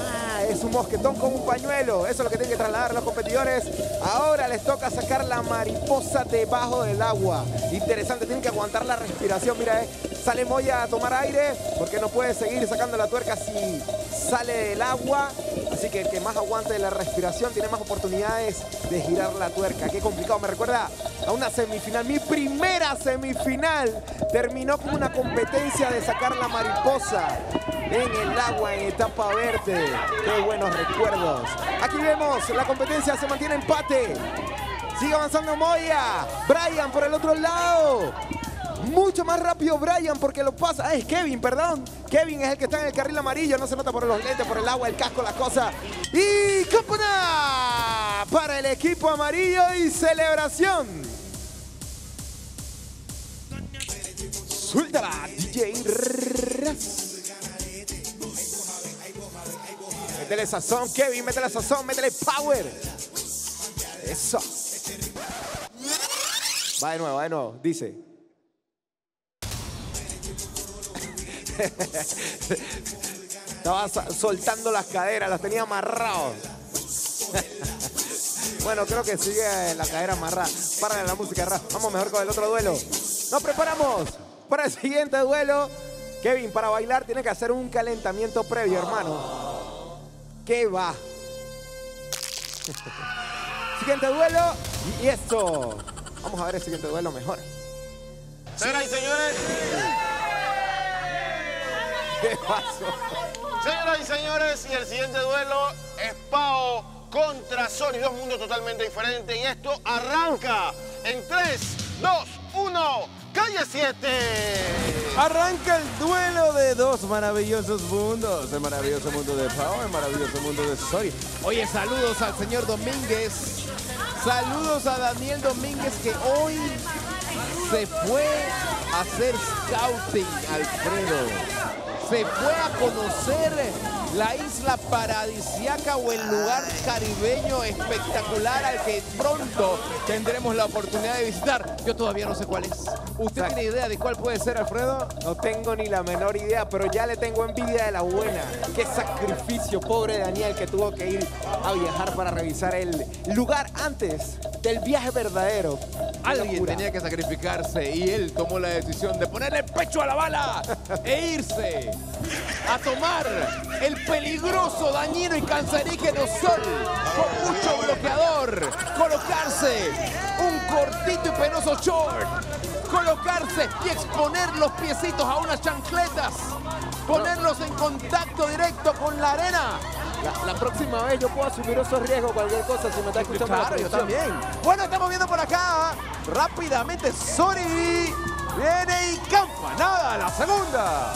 ah, es un mosquetón con un pañuelo. Eso es lo que tienen que trasladar los competidores. Ahora les toca sacar la mariposa debajo del agua. Interesante, tienen que aguantar la respiración. Mira, sale Moya a tomar aire porque no puede seguir sacando la tuerca si sale del agua. Así que el que más aguante la respiración tiene más oportunidades de girar la tuerca. Qué complicado, me recuerda a una semifinal. Mi primera semifinal terminó con una competencia de sacar la mariposa en el agua en etapa verde. Qué buenos recuerdos. Aquí vemos, la competencia se mantiene empate. Sigue avanzando Moya. Brian por el otro lado. Mucho más rápido Brian porque lo pasa. Ah, es Kevin, perdón. Kevin es el que está en el carril amarillo. No se nota por los lentes, por el agua, el casco, las cosas. Y Capona para el equipo amarillo y celebración. Suéltala, DJ Raz. Métele sazón, Kevin, métele sazón, métele power. Eso. Va de nuevo, Dice... estaba soltando las caderas, las tenía amarradas. Bueno, creo que sigue la cadera amarrada. Párale la música, Raf. Vamos mejor con el otro duelo. Nos preparamos para el siguiente duelo. Kevin, para bailar tiene que hacer un calentamiento previo, hermano. ¿Qué va? Siguiente duelo y esto. Vamos a ver el siguiente duelo mejor. Señoras y señores... ¿qué pasó? Señoras y señores, y el siguiente duelo es Pau contra Sony. Dos mundos totalmente diferentes. Y esto arranca en 3, 2, 1, Calle 7. Arranca el duelo de dos maravillosos mundos. El maravilloso mundo de Pau, el maravilloso mundo de Sony. Oye, saludos al señor Domínguez. Saludos a Daniel Domínguez que hoy se fue a hacer scouting, Alfredo. Se fue a conocer la isla paradisiaca o el lugar caribeño espectacular al que pronto tendremos la oportunidad de visitar. Yo todavía no sé cuál es. ¿Usted tiene idea de cuál puede ser, Alfredo? No tengo ni la menor idea, pero ya le tengo envidia de la buena. Qué sacrificio, pobre Daniel, que tuvo que ir a viajar para revisar el lugar antes del viaje verdadero. Alguien tenía que sacrificarse y él tomó la decisión de ponerle el pecho a la bala e irse a tomar el peligroso, dañino y cancerígeno sol con mucho bloqueador, colocarse un cortito y penoso short, colocarse y exponer los piecitos a unas chancletas, ponerlos en contacto directo con la arena. La próxima vez yo puedo asumir esos riesgos, cualquier cosa, si me está escuchando. Claro, yo también. Bueno, estamos viendo por acá, rápidamente, Sony viene y campanada, la segunda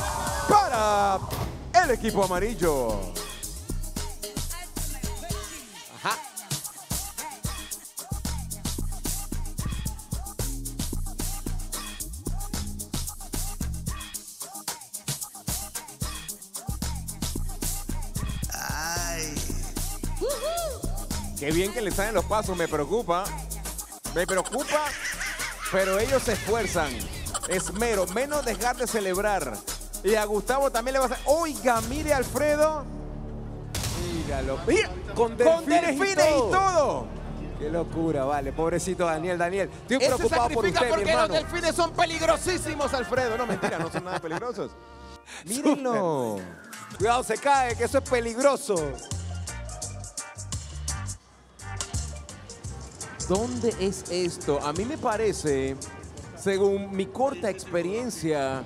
para el equipo amarillo. Ajá. Qué bien que le salen los pasos, me preocupa, pero ellos se esfuerzan, esmero, menos dejar de celebrar. Y a Gustavo también le va a hacer, oiga, mire Alfredo, Míralo. Mira, con delfines y todo. Qué locura, vale. Pobrecito Daniel, Estoy preocupado por usted, porque mi hermano. Los delfines son peligrosísimos, Alfredo. No, mentira, no son nada peligrosos. Mírenlo. Cuidado, se cae, que eso es peligroso. ¿Dónde es esto? A mí me parece, según mi corta experiencia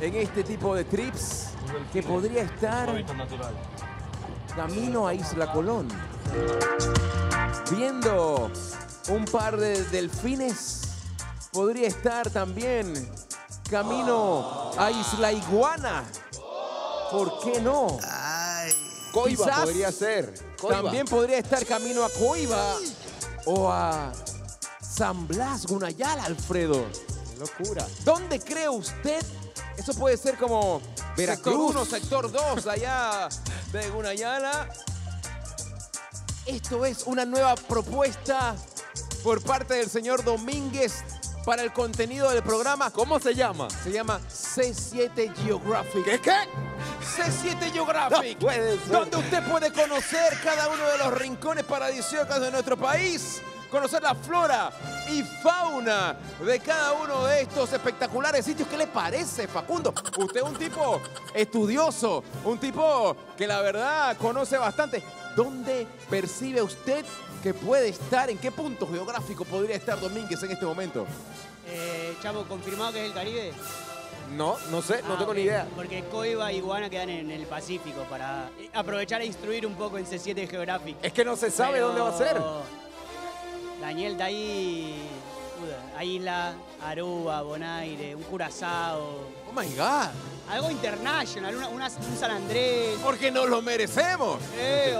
en este tipo de trips, que podría estar camino a Isla Colón. Viendo un par de delfines, podría estar también camino a Isla Iguana. ¿Por qué no? Coiba podría ser. También podría estar camino a Coiba o a San Blas, Guna Yala, Alfredo. ¡Qué locura! ¿Dónde cree usted? Eso puede ser como Veracruz, sector 1, sector 2, allá de Guna Yala. Esto es una nueva propuesta por parte del señor Domínguez para el contenido del programa. ¿Cómo se llama? Se llama C7 Geographic. ¿Qué? C7 Geographic, no puede ser. Donde usted puede conocer cada uno de los rincones paradisíacos de nuestro país, conocer la flora y fauna de cada uno de estos espectaculares sitios. ¿Qué le parece, Facundo? Usted es un tipo estudioso, un tipo que la verdad conoce bastante. ¿Dónde percibe usted que puede estar? ¿En qué punto geográfico podría estar Domínguez en este momento? Chavo, ¿confirmado que es el Caribe? No, no sé, no tengo ni idea. Porque Coiba y Iguana quedan en el Pacífico para aprovechar e instruir un poco en C7 Geographic. Es que no se sabe dónde va a ser. Daniel, de ahí hay Isla, Aruba, Bonaire, un Curazao. ¡Oh, my God! Algo internacional, un San Andrés. ¡Porque nos lo merecemos!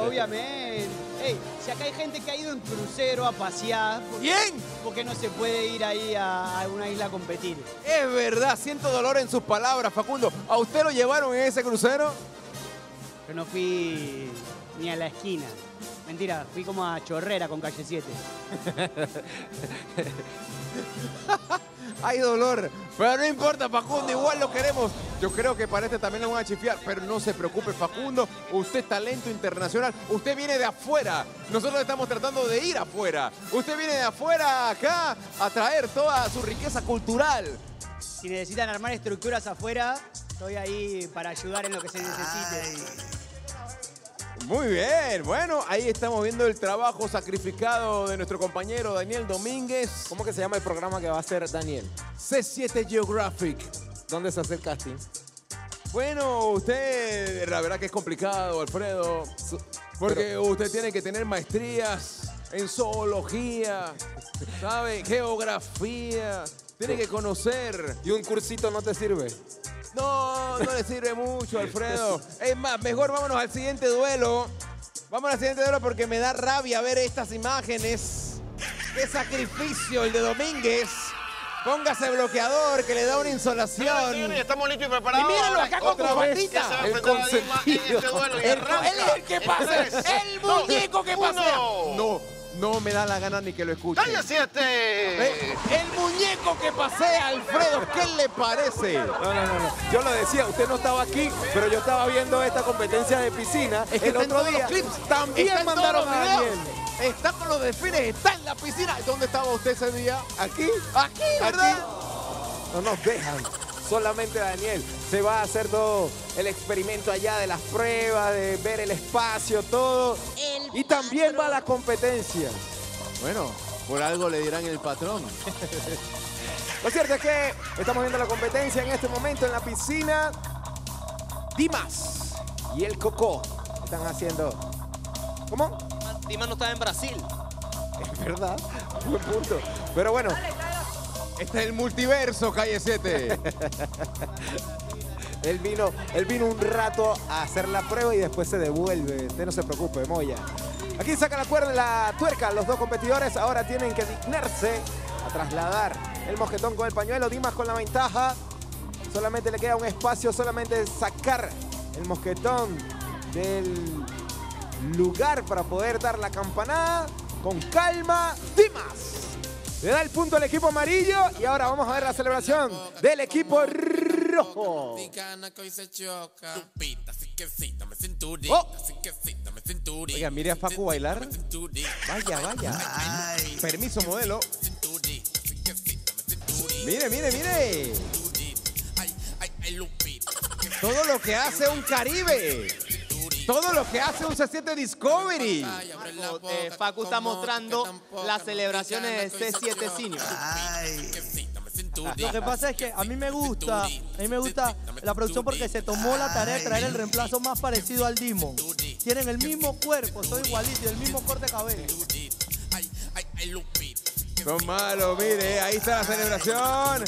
Obviamente. Hey, si acá hay gente que ha ido en crucero a pasear, ¿por qué no se puede ir ahí a alguna isla a competir? Es verdad, siento dolor en sus palabras, Facundo. ¿A usted lo llevaron en ese crucero? Yo no fui ni a la esquina. Mentira, fui como a Chorrera con Calle 7. Hay dolor, pero no importa, Facundo, igual lo queremos. Yo creo que para este también lo van a chifiar, pero no se preocupe, Facundo. Usted es talento internacional, usted viene de afuera. Nosotros estamos tratando de ir afuera. Usted viene de afuera acá a traer toda su riqueza cultural. Si necesitan armar estructuras afuera, estoy ahí para ayudar en lo que se necesite. Muy bien, bueno, ahí estamos viendo el trabajo sacrificado de nuestro compañero Daniel Domínguez. ¿Cómo que se llama el programa que va a hacer Daniel? C7 Geographic. ¿Dónde se hace el casting? Bueno, usted, la verdad que es complicado, Alfredo, porque usted tiene que tener maestrías en zoología, ¿sabe? Geografía, tiene que conocer. ¿Y un cursito no te sirve? No, no le sirve mucho, Alfredo. Es más, mejor vámonos al siguiente duelo. Vámonos al siguiente duelo porque me da rabia ver estas imágenes. ¡Qué sacrificio el de Domínguez! Póngase bloqueador, que le da una insolación. Estamos listos y preparados. Y míralo acá con cofatita. El consentido. Él es el que pasa. El muñeco que pasa. No me da la gana ni que lo escuche. ¡Cállate! El muñeco que pasea, Alfredo, ¿qué le parece? No. Yo lo decía, usted no estaba aquí, pero yo estaba viendo esta competencia de piscina. Es que el otro día también mandaron a Daniel. Está con los delfines, está en la piscina. ¿Dónde estaba usted ese día? ¿Aquí? ¿Aquí, verdad? No nos dejan. Solamente Daniel. Se va a hacer todo el experimento allá de las pruebas, de ver el espacio, todo. Y también va a la competencia. Bueno, por algo le dirán el patrón. Lo cierto es que estamos viendo la competencia en este momento en la piscina. Dimas y el Cocó están haciendo... ¿Cómo? Dimas no estaba en Brasil. Es verdad, buen punto. Pero bueno... Este es el multiverso, Calle 7. Él vino un rato a hacer la prueba y después se devuelve. Usted no se preocupe, Moya. Aquí saca la cuerda, la tuerca. Los dos competidores ahora tienen que dignarse a trasladar el mosquetón con el pañuelo. Dimas con la ventaja. Solamente le queda un espacio, solamente sacar el mosquetón del lugar para poder dar la campanada. Con calma, Dimas. Le da el punto al equipo amarillo y ahora vamos a ver la celebración del equipo rojo. Oh. Oiga, mire a Facu bailar. Vaya, vaya. Ay. Permiso, modelo. Mire, mire, mire. Todo lo que hace un Caribe. Todo lo que hace un C7 Discovery. Marco, Facu está mostrando las celebraciones de C7 Senior. Ay. Lo que pasa es que a mí me gusta la producción porque se tomó la tarea de traer el reemplazo más parecido al Dimo. Tienen el mismo cuerpo, son igualitos, el mismo corte de cabello. Son malos, mire, ahí está la celebración.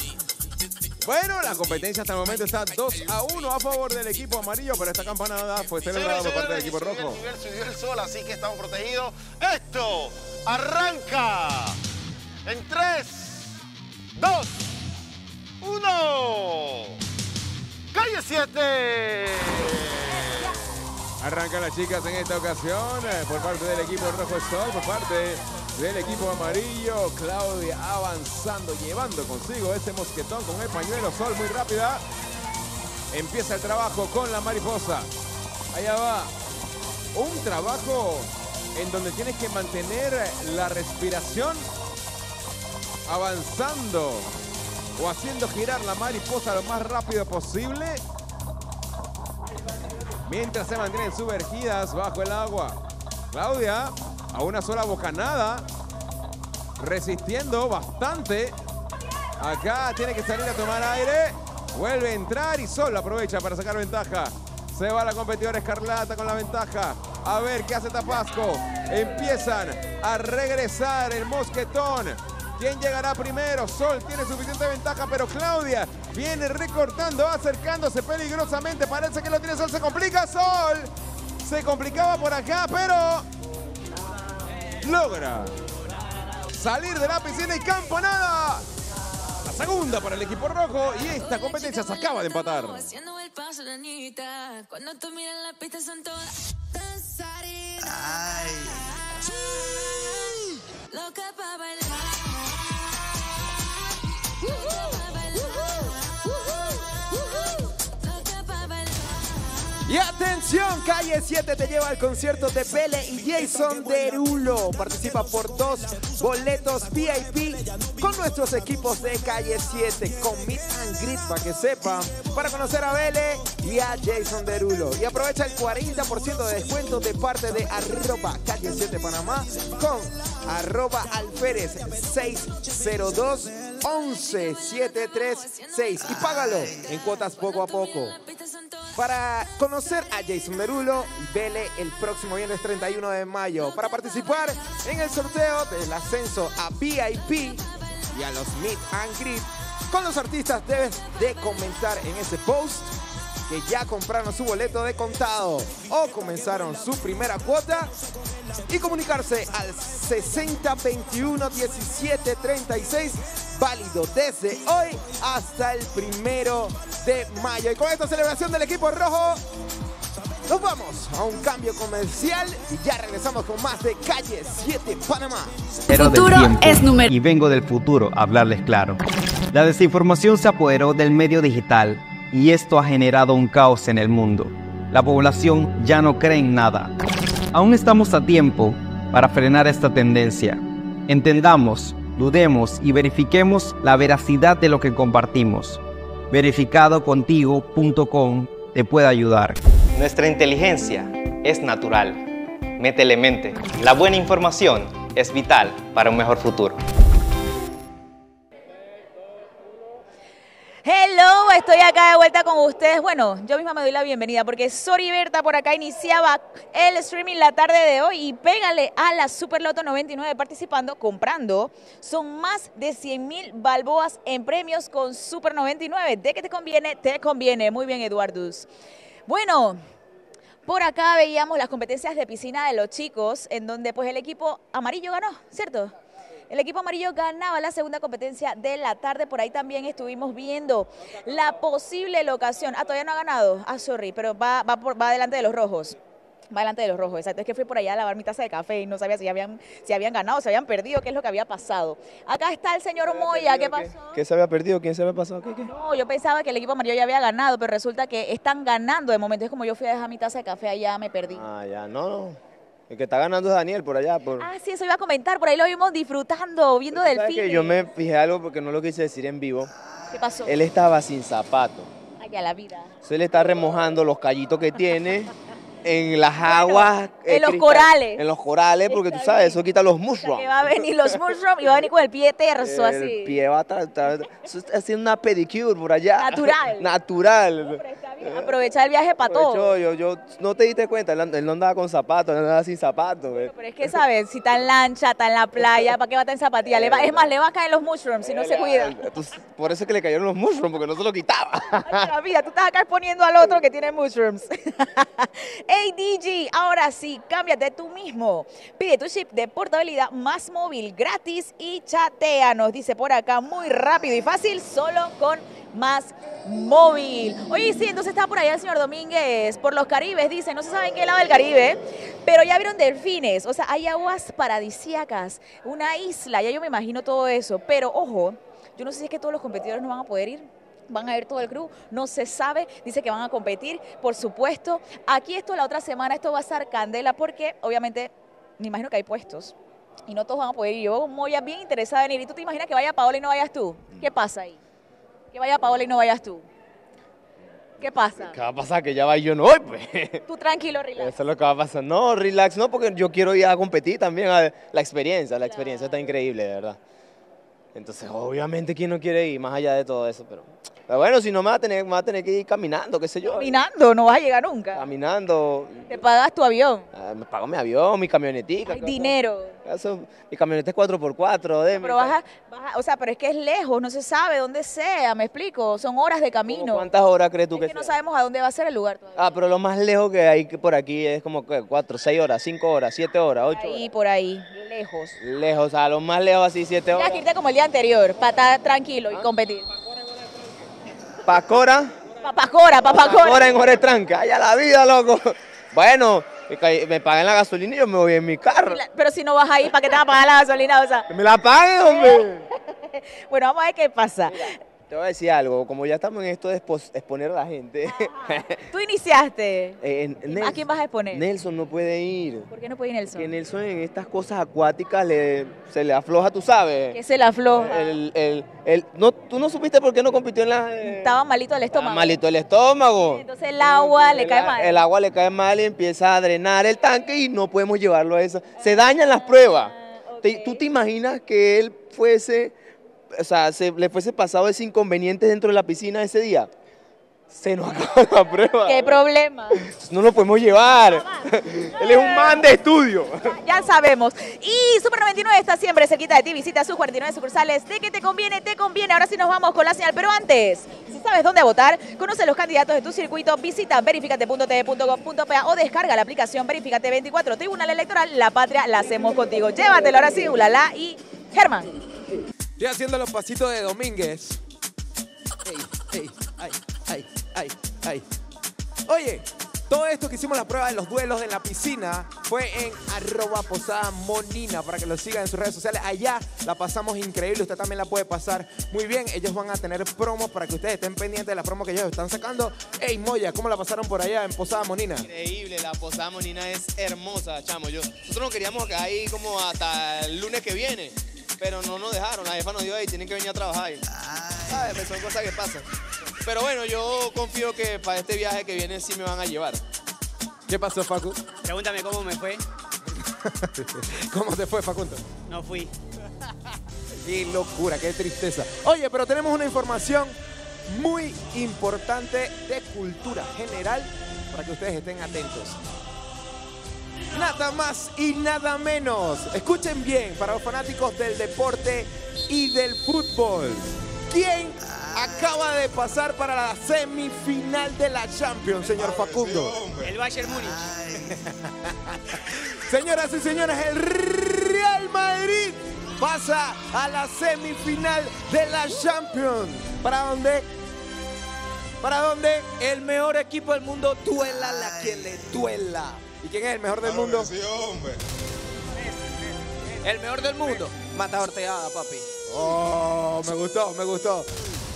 Bueno, la competencia hasta el momento está 2-1 a favor del equipo amarillo, pero esta campanada fue celebrada por parte del equipo rojo. Subió el sol, así que estamos protegidos. Esto arranca en 3, 2, 1. Calle 7. Arrancan las chicas en esta ocasión por parte del equipo rojo sol, por parte del equipo amarillo. Claudia avanzando, llevando consigo ese mosquetón con el pañuelo sol muy rápida. Empieza el trabajo con la mariposa. Allá va. Un trabajo en donde tienes que mantener la respiración avanzando o haciendo girar la mariposa lo más rápido posible mientras se mantienen sumergidas bajo el agua. Claudia, a una sola bocanada, resistiendo bastante. Acá tiene que salir a tomar aire, vuelve a entrar y solo aprovecha para sacar ventaja. Se va la competidora escarlata con la ventaja. A ver qué hace Tapasco. Empiezan a regresar el mosquetón. ¿Quién llegará primero? Sol tiene suficiente ventaja, pero Claudia viene recortando, acercándose peligrosamente. Parece que lo tiene Sol, se complica Sol. Se complicaba por acá, pero logra salir de la piscina y campanada. La segunda para el equipo rojo y esta competencia se acaba de empatar. Ay. Y atención, Calle 7 te lleva al concierto de Pele y Jason Derulo. Participa por 2 boletos VIP con nuestros equipos de Calle 7, con Meet and Greet, para que sepan, para conocer a Pele y a Jason Derulo. Y aprovecha el 40% de descuento de parte de Arroba Calle 7 Panamá con arroba Alférez 602-11736 y págalo en cuotas poco a poco. Para conocer a Jason Derulo, vele el próximo viernes 31 de mayo. Para participar en el sorteo del ascenso a VIP y a los Meet and Greet con los artistas, debes de comentar en ese post que ya compraron su boleto de contado o comenzaron su primera cuota y comunicarse al 6021-1736, válido desde hoy hasta el 1 de mayo. Y con esta celebración del equipo rojo, nos vamos a un cambio comercial y ya regresamos con más de Calle 7 Panamá. El futuro es número. Y vengo del futuro a hablarles claro. La desinformación se apoderó del medio digital y esto ha generado un caos en el mundo. La población ya no cree en nada. Aún estamos a tiempo para frenar esta tendencia. Entendamos, dudemos y verifiquemos la veracidad de lo que compartimos. Verificadocontigo.com te puede ayudar. Nuestra inteligencia es natural. Métele mente. La buena información es vital para un mejor futuro. Hello, estoy acá de vuelta con ustedes. Bueno, yo misma me doy la bienvenida porque Sori Berta por acá iniciaba el streaming la tarde de hoy y pégale a la Super Loto 99 participando, comprando. Son más de 100,000 balboas en premios con Super 99. ¿De qué te conviene? Te conviene. Muy bien, Eduardus. Bueno, por acá veíamos las competencias de piscina de los chicos en donde pues el equipo amarillo ganó, ¿cierto? El equipo amarillo ganaba la segunda competencia de la tarde. Por ahí también estuvimos viendo la posible locación. Ah, todavía no ha ganado. Ah, sorry, pero va delante de los rojos. Va delante de los rojos, exacto. Es que fui por allá a lavar mi taza de café y no sabía si habían ganado, si habían perdido, qué es lo que había pasado. Acá está el señor Moya. ¿Qué pasó? ¿Qué se había perdido? ¿Quién se había pasado? ¿Qué? No, yo pensaba que el equipo amarillo ya había ganado, pero resulta que están ganando de momento. Es como yo fui a dejar mi taza de café allá, me perdí. Ah, ya, no. El que está ganando es Daniel por allá. Ah, sí, eso iba a comentar. Por ahí lo vimos disfrutando, viendo delfines. Yo me fijé algo porque no lo quise decir en vivo. ¿Qué pasó? Él estaba sin zapato. Ay, a la vida. Se le está remojando los callitos que tiene en las aguas. Bueno, en los corales. En los corales, porque está tú sabes, bien. Eso quita los mushrooms. O sea, que va a venir los mushrooms y va a venir con el pie terso, así. El pie va a estar haciendo una pedicure por allá. Natural. Natural. No, pero está bien. Aprovechar el viaje para todo. Yo no te diste cuenta, él no andaba con zapatos, él andaba sin zapatos. Pero es que, ¿sabes? Si está en lancha, está en la playa, ¿para qué va a estar en zapatillas? Es más, le va a caer los mushrooms si no se cuida. Por eso es que le cayeron los mushrooms, porque no se lo quitaba. Ay, la vida, tú estás acá exponiendo al otro que tiene mushrooms. Hey DG, ahora sí, cámbiate tú mismo. Pide tu chip de portabilidad más móvil gratis y chatea, nos dice por acá, muy rápido y fácil, solo con más móvil. Oye, sí, entonces está por allá el señor Domínguez, por los Caribes, dice, no se sabe en qué lado del Caribe, pero ya vieron delfines, o sea, hay aguas paradisíacas, una isla, ya yo me imagino todo eso, pero ojo, yo no sé si es que todos los competidores no van a poder ir. Van a ir todo el crew, no se sabe, dice que van a competir, por supuesto. Aquí la otra semana, esto va a estar candela porque obviamente me imagino que hay puestos y no todos van a poder ir. Yo voy a bien interesada en ir. ¿Y tú te imaginas que vaya Paola y no vayas tú? ¿Qué pasa ahí? Que vaya Paola y no vayas tú. ¿Qué pasa? ¿Qué va a pasar? Que ya va y yo no voy, pues. Tú tranquilo, relax. Eso es lo que va a pasar. No, relax, no, porque yo quiero ir a competir también. A la experiencia, la experiencia está increíble, de verdad. Entonces, obviamente, ¿quién no quiere ir más allá de todo eso? Pero bueno, si no me vas a tener que ir caminando, qué sé yo. Caminando, no vas a llegar nunca. Caminando. ¿Te pagas tu avión? Me pago mi avión, mi camionetica. Hay dinero. Mi camioneta es 4x4. Pero o sea, pero es que es lejos, no se sabe dónde sea, me explico. Son horas de camino. ¿Cuántas horas crees tú que sea? Es que no sabemos a dónde va a ser el lugar todavía. Ah, pero lo más lejos que hay por aquí es como 4, 6 horas, 5 horas, 7 horas, 8 horas. Ahí, por ahí, lejos. Lejos, a lo más lejos así 7 horas. Tienes que irte como el día anterior, para estar tranquilo y competir. Papacora. Papacora en Jorge Tranca. Allá la vida, loco. Bueno, me pagan la gasolina y yo me voy en mi carro. Pero si no vas ahí, ¿para qué te van a pagar la gasolina? O sea, me la paguen, hombre. Bueno, vamos a ver qué pasa. Mira, te voy a decir algo. Como ya estamos en esto de exponer a la gente. Ajá. Tú iniciaste. ¿A quién vas a exponer? Nelson no puede ir. ¿Por qué no puede ir Nelson? Porque Nelson en estas cosas acuáticas se le afloja, tú sabes. ¿Qué se le afloja? No, ¿tú no supiste por qué no compitió en la...? Estaba malito el estómago. Malito el estómago. Entonces el agua le cae mal. El agua le cae mal y empieza a drenar el tanque y no podemos llevarlo a eso. Se dañan las pruebas. Okay. ¿Tú te imaginas que él fuese, o sea, le fuese pasado ese inconveniente dentro de la piscina ese día? Se nos acaba la prueba. ¿Qué problema? No lo podemos llevar. Él es un man de estudio. Ya sabemos. Y Super 99 está siempre cerquita de ti. Visita sus 49 sucursales. De que te conviene, te conviene. Ahora sí nos vamos con la señal. Pero antes, si sabes dónde votar, conoce los candidatos de tu circuito. Visita verificate.tv.gov.pa o descarga la aplicación Verificate 24. Tribunal Electoral, la patria la hacemos contigo. Llévatelo ahora sí, Ulala y Germán. Estoy haciendo los pasitos de Domínguez. Ay. Oye, todo esto que hicimos las pruebas de los duelos en la piscina fue en arroba Posada Monina, para que lo sigan en sus redes sociales. Allá la pasamos increíble, usted también la puede pasar muy bien. Ellos van a tener promos para que ustedes estén pendientes de las promos que ellos están sacando. Ey, Moya, ¿cómo la pasaron por allá en Posada Monina? Increíble, la Posada Monina es hermosa, chamo. Nosotros nos queríamos quedar ahí como hasta el lunes que viene, pero no nos dejaron. La jefa nos dio ahí, tienen que venir a trabajar. ¿Sabes? Pero son cosas que pasan. Pero bueno, yo confío que para este viaje que viene sí me van a llevar. ¿Qué pasó, Facu? Pregúntame cómo me fue. ¿Cómo te fue, Facundo? No fui. Qué locura, qué tristeza. Oye, pero tenemos una información muy importante de cultura general para que ustedes estén atentos. Nada más y nada menos. Escuchen bien, para los fanáticos del deporte y del fútbol. ¿Quién acaba de pasar para la semifinal de la Champions, señor Facundo? El Bayern Munich. Señoras y señores, el Real Madrid pasa a la semifinal de la Champions. ¿Para dónde? El mejor equipo del mundo duela la que le duela. ¿Y quién es el mejor del mundo? El mejor del mundo. Mata Ortegada, papi. Oh, me gustó.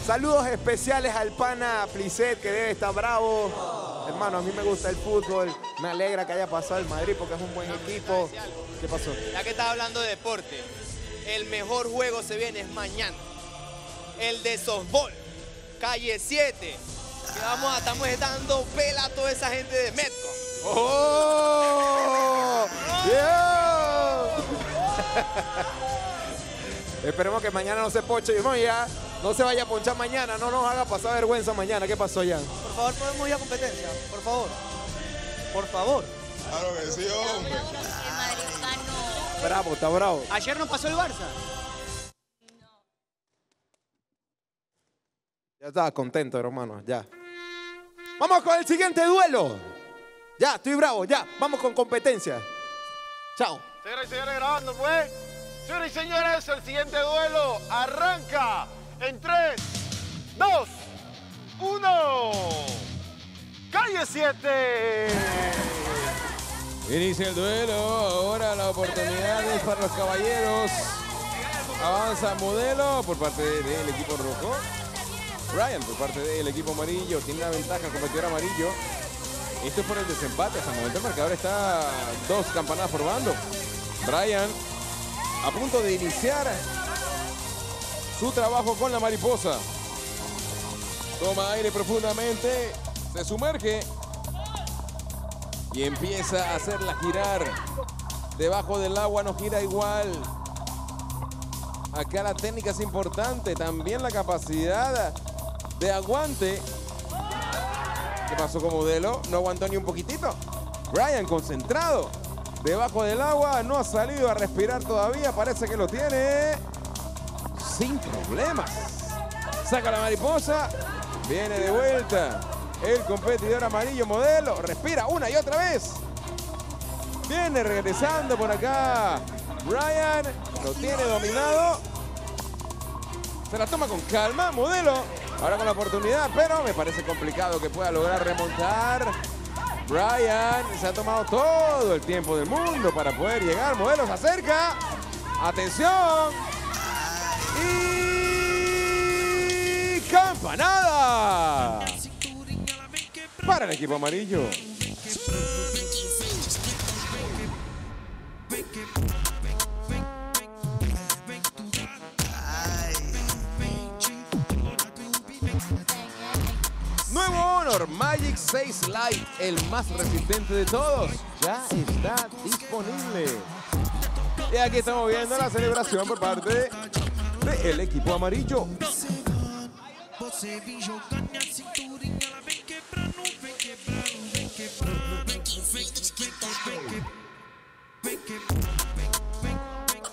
Saludos especiales al pana Plisset, que debe estar bravo. Hermano, a mí me gusta el fútbol, me alegra que haya pasado el Madrid porque es un buen equipo. ¿Qué pasó? Ya que estás hablando de deporte, el mejor juego se viene mañana. El de softball, Calle 7. Estamos dando pela a toda esa gente de Metco. ¡Oh! Yeah. Esperemos que mañana no se poche. No, ya no se vaya a ponchar mañana. No nos haga pasar vergüenza mañana. ¿Qué pasó, Jan? Por favor, podemos ir a competencia. Por favor. Por favor. Claro que sí, hombre. Bravo, está bravo. Ayer no pasó el Barça. Ya estaba contento, hermano, ya. Vamos con el siguiente duelo. Ya, estoy bravo, ya. Vamos con competencia. Chao. Señoras y señores, grabando, pues. Señoras y señores, el siguiente duelo arranca en 3, 2, 1. Calle 7. Inicia el duelo. Ahora la oportunidad es para los caballeros. Avanza modelo por parte del equipo rojo. Ryan, por parte del equipo amarillo, tiene una ventaja el competidor amarillo. Esto es por el desempate. Hasta el momento el marcador está dos campanadas por bando. Ryan a punto de iniciar su trabajo con la mariposa. Toma aire profundamente, se sumerge y empieza a hacerla girar. Debajo del agua no gira igual. Acá la técnica es importante, también la capacidad de aguante. ¿Qué pasó con Modelo? No aguantó ni un poquitito. Brian concentrado. Debajo del agua. No ha salido a respirar todavía. Parece que lo tiene. Sin problemas. Saca la mariposa. Viene de vuelta. El competidor amarillo Modelo. Respira una y otra vez. Viene regresando por acá. Brian lo tiene dominado. Se la toma con calma. Modelo. Ahora con la oportunidad, pero me parece complicado que pueda lograr remontar. Brian se ha tomado todo el tiempo del mundo para poder llegar. Modelo se acerca. Atención. Y campanada para el equipo amarillo. Magic 6 Light, el más resistente de todos, ya está disponible. Y aquí estamos viendo la celebración por parte del equipo amarillo.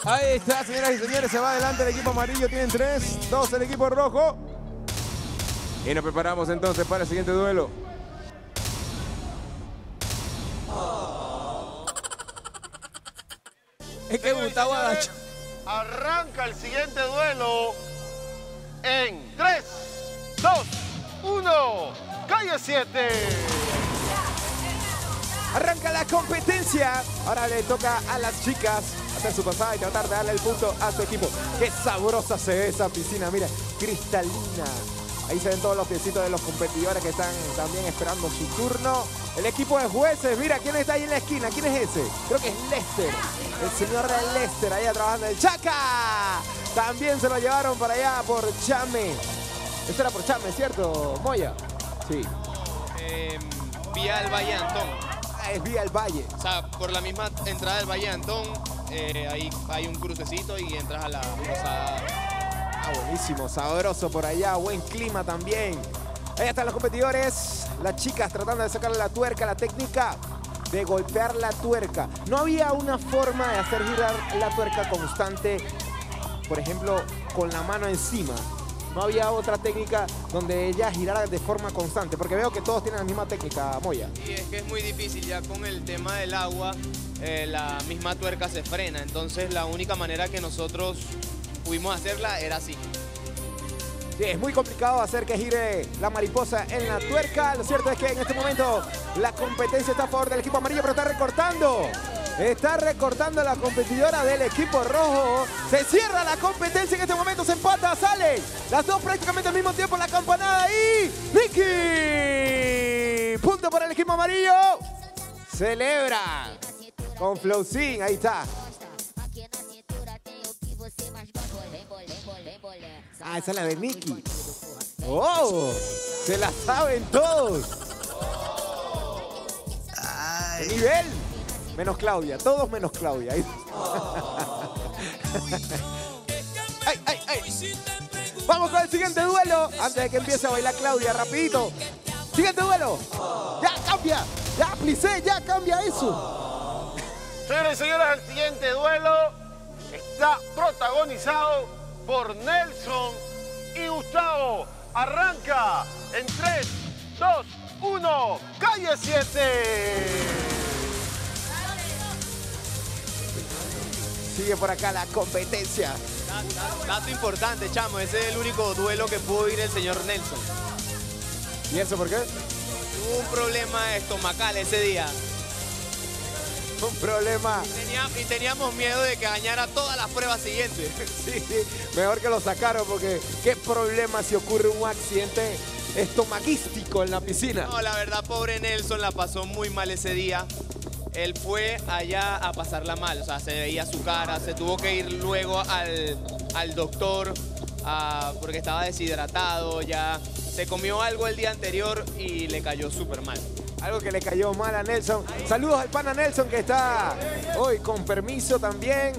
Ahí está, señoras y señores, se va adelante el equipo amarillo, tienen 3, 2 el equipo rojo. Y nos preparamos entonces para el siguiente duelo. Oh. Es que Gustavo Adacho. Arranca el siguiente duelo en 3, 2, 1, Calle 7. Arranca la competencia. Ahora le toca a las chicas hacer su pasada y tratar de darle el punto a su equipo. Qué sabrosa se ve esa piscina, mira, cristalina. Ahí se ven todos los piecitos de los competidores que están también esperando su turno. El equipo de jueces, mira, ¿quién está ahí en la esquina? ¿Quién es ese? Creo que es Lester, el señor Lester, ahí trabajando el Chaca. También se lo llevaron para allá por Chame. Esto era por Chame, ¿cierto, Moya? Sí. Vía el Valle Antón. Ah, es vía el Valle. O sea, por la misma entrada del Valle Antón, ahí hay un crucecito y entras a la Posada. Ah, buenísimo, sabroso por allá, buen clima también. Ahí están los competidores, las chicas tratando de sacarle la tuerca, la técnica de golpear la tuerca. No había una forma de hacer girar la tuerca constante, por ejemplo, con la mano encima. No había otra técnica donde ella girara de forma constante, porque veo que todos tienen la misma técnica, Moya. Y es que es muy difícil, ya con el tema del agua, la misma tuerca se frena, entonces la única manera que nosotros pudimos hacerla era así. Sí, es muy complicado hacer que gire la mariposa en la tuerca. Lo cierto es que en este momento la competencia está a favor del equipo amarillo, pero está recortando. Está recortando la competidora del equipo rojo. Se cierra la competencia en este momento, se empata, salen las dos prácticamente al mismo tiempo, la campanada y... ¡Nicky! Punto para el equipo. amarillo. Celebra con Flowzine, ahí está. Ah, esa es la de Nicky. ¡Oh! Se la saben todos. ¡Ay! ¡Nivel! Menos Claudia, todos menos Claudia. Oh. ¡Ay, ay, ay! Vamos con el siguiente duelo. Antes de que empiece a bailar Claudia, rapidito. Siguiente duelo. Oh. Ya cambia. Ya plisé, ya cambia eso. Señoras y señores, el siguiente duelo está protagonizado por Nelson y Gustavo. Arranca en 3, 2, 1, Calle 7. Sigue por acá la competencia. Dato importante, chamo, ese es el único duelo que pudo ir el señor Nelson. ¿Y eso por qué? Tuvo un problema estomacal ese día. Un problema. Y teníamos miedo de que dañara todas las pruebas siguientes. Sí, mejor que lo sacaron porque qué problema si ocurre un accidente estomaquístico en la piscina. No, la verdad, pobre Nelson la pasó muy mal ese día. Él fue allá a pasarla mal, o sea, se veía su cara, se tuvo que ir luego al doctor porque estaba deshidratado, ya se comió algo el día anterior y le cayó súper mal. Algo que le cayó mal a Nelson. Saludos al pana Nelson que está hoy con permiso también.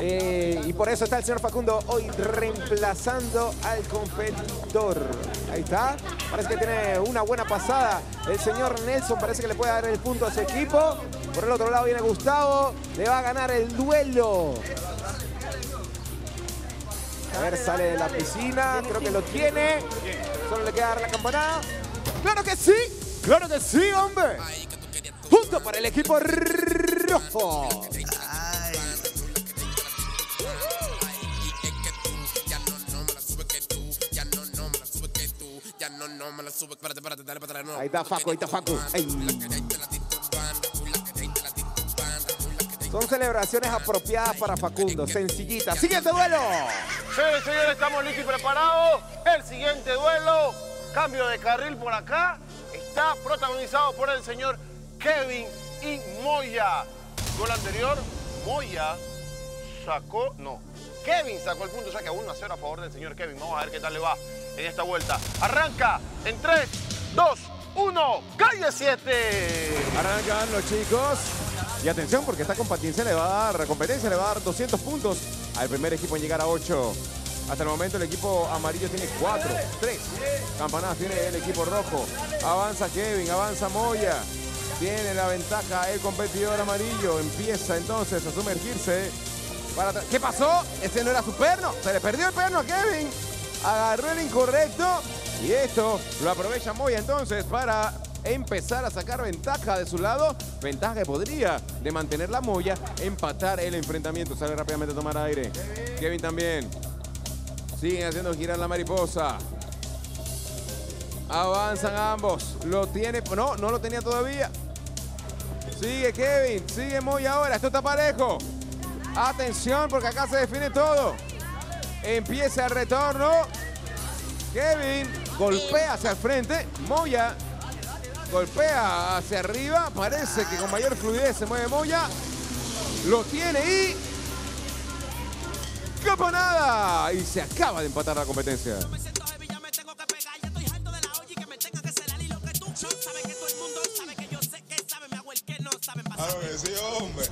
Y por eso está el señor Facundo hoy reemplazando al competidor. Ahí está. Parece que tiene una buena pasada. El señor Nelson parece que le puede dar el punto a su equipo. Por el otro lado viene Gustavo. Le va a ganar el duelo. A ver, sale de la piscina. Creo que lo tiene. Solo le queda dar la campanada. Claro que sí, hombre. Punto para el equipo rojo. Ay. Ahí está Facu, ahí está Facu. Ay. Son celebraciones apropiadas para Facundo, sencillitas. Siguiente duelo. Señores, señores, estamos listos y preparados. El siguiente duelo. Cambio de carril por acá, está protagonizado por el señor Kevin y Moya. Con la anterior, Moya sacó, no, Kevin sacó el punto, saca 1-0 a favor del señor Kevin. Vamos a ver qué tal le va en esta vuelta. Arranca en 3, 2, 1, Calle 7. Arrancan los chicos. Y atención porque esta competencia le va a dar, competencia le va a dar 200 puntos al primer equipo en llegar a 8. Hasta el momento el equipo amarillo tiene 4, 3. Campanadas tiene el equipo rojo. Avanza Kevin, avanza Moya. Tiene la ventaja el competidor amarillo. Empieza entonces a sumergirse. ¿Qué pasó? Ese no era su perno. Se le perdió el perno a Kevin. Agarró el incorrecto. Y esto lo aprovecha Moya entonces para empezar a sacar ventaja de su lado. Ventaja que podría de mantener la Moya, empatar el enfrentamiento. Sale rápidamente a tomar aire. Kevin también. Siguen haciendo girar la mariposa. Avanzan ambos. Lo tiene. No, no lo tenía todavía. Sigue Kevin. Sigue Moya ahora. Esto está parejo. Atención porque acá se define todo. Empieza el retorno. Kevin golpea hacia el frente. Moya golpea hacia arriba. Parece que con mayor fluidez se mueve Moya. Lo tiene y... ¡campanada! Y se acaba de empatar la competencia. Claro que sí, hombre.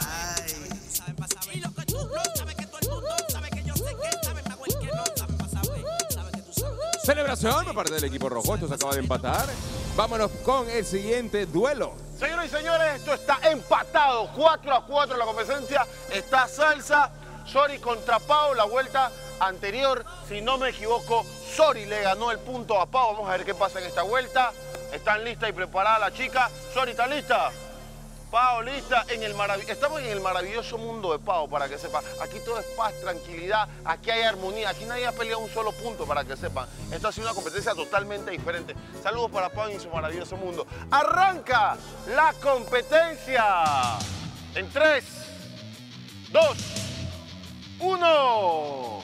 Ay. Celebración por parte del equipo rojo. Esto se acaba de empatar. Vámonos con el siguiente duelo. Señoras y señores, esto está empatado. 4-4 la competencia. Está salsa. Sori contra Pau, la vuelta anterior, si no me equivoco, Sori le ganó el punto a Pau. Vamos a ver qué pasa en esta vuelta. ¿Están listas y preparadas las chicas? Sori, ¿está lista? Pau, lista. Estamos en el maravilloso mundo de Pau, para que sepan. Aquí todo es paz, tranquilidad, aquí hay armonía, aquí nadie ha peleado un solo punto, para que sepan. Esto ha sido una competencia totalmente diferente. Saludos para Pau y su maravilloso mundo. ¡Arranca la competencia! En 3, 2... ¡1!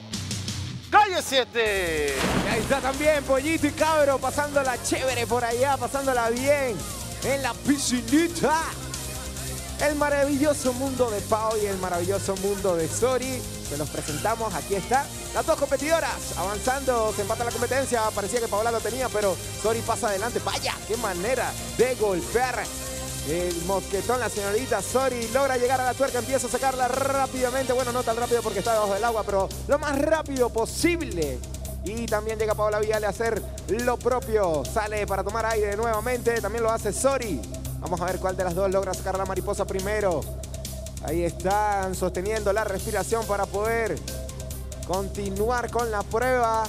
Calle 7. Y ahí está también Pollito y Cabro, pasándola chévere por allá, pasándola bien en la piscinita. El maravilloso mundo de Pau y el maravilloso mundo de Sori. Se los presentamos, aquí está. Las dos competidoras avanzando, se empata la competencia. Parecía que Paola lo tenía, pero Sori pasa adelante. Vaya, qué manera de golpear el mosquetón. La señorita Sori logra llegar a la tuerca, empieza a sacarla rápidamente. Bueno, no tan rápido porque está debajo del agua, pero lo más rápido posible. Y también llega Paola Viale a hacer lo propio. Sale para tomar aire nuevamente, también lo hace Sori. Vamos a ver cuál de las dos logra sacar a la mariposa primero. Ahí están sosteniendo la respiración para poder continuar con la prueba.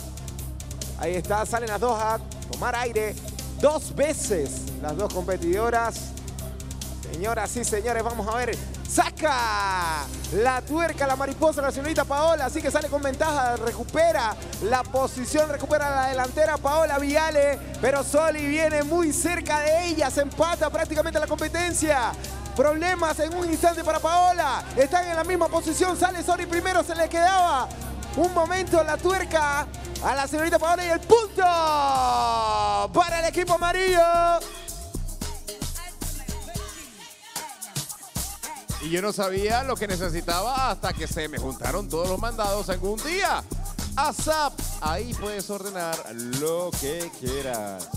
Ahí está, salen las dos a tomar aire dos veces. Las dos competidoras. Señoras y señores, vamos a ver. ¡Saca la tuerca, la mariposa, la señorita Paola! Así que sale con ventaja, recupera la posición, recupera la delantera Paola Viale. Pero Sori viene muy cerca de ella, se empata prácticamente la competencia. Problemas en un instante para Paola. Están en la misma posición, sale Sori primero, se le quedaba un momento la tuerca a la señorita Paola y el punto para el equipo amarillo. Y yo no sabía lo que necesitaba hasta que se me juntaron todos los mandados algún día. ASAP, ahí puedes ordenar lo que quieras.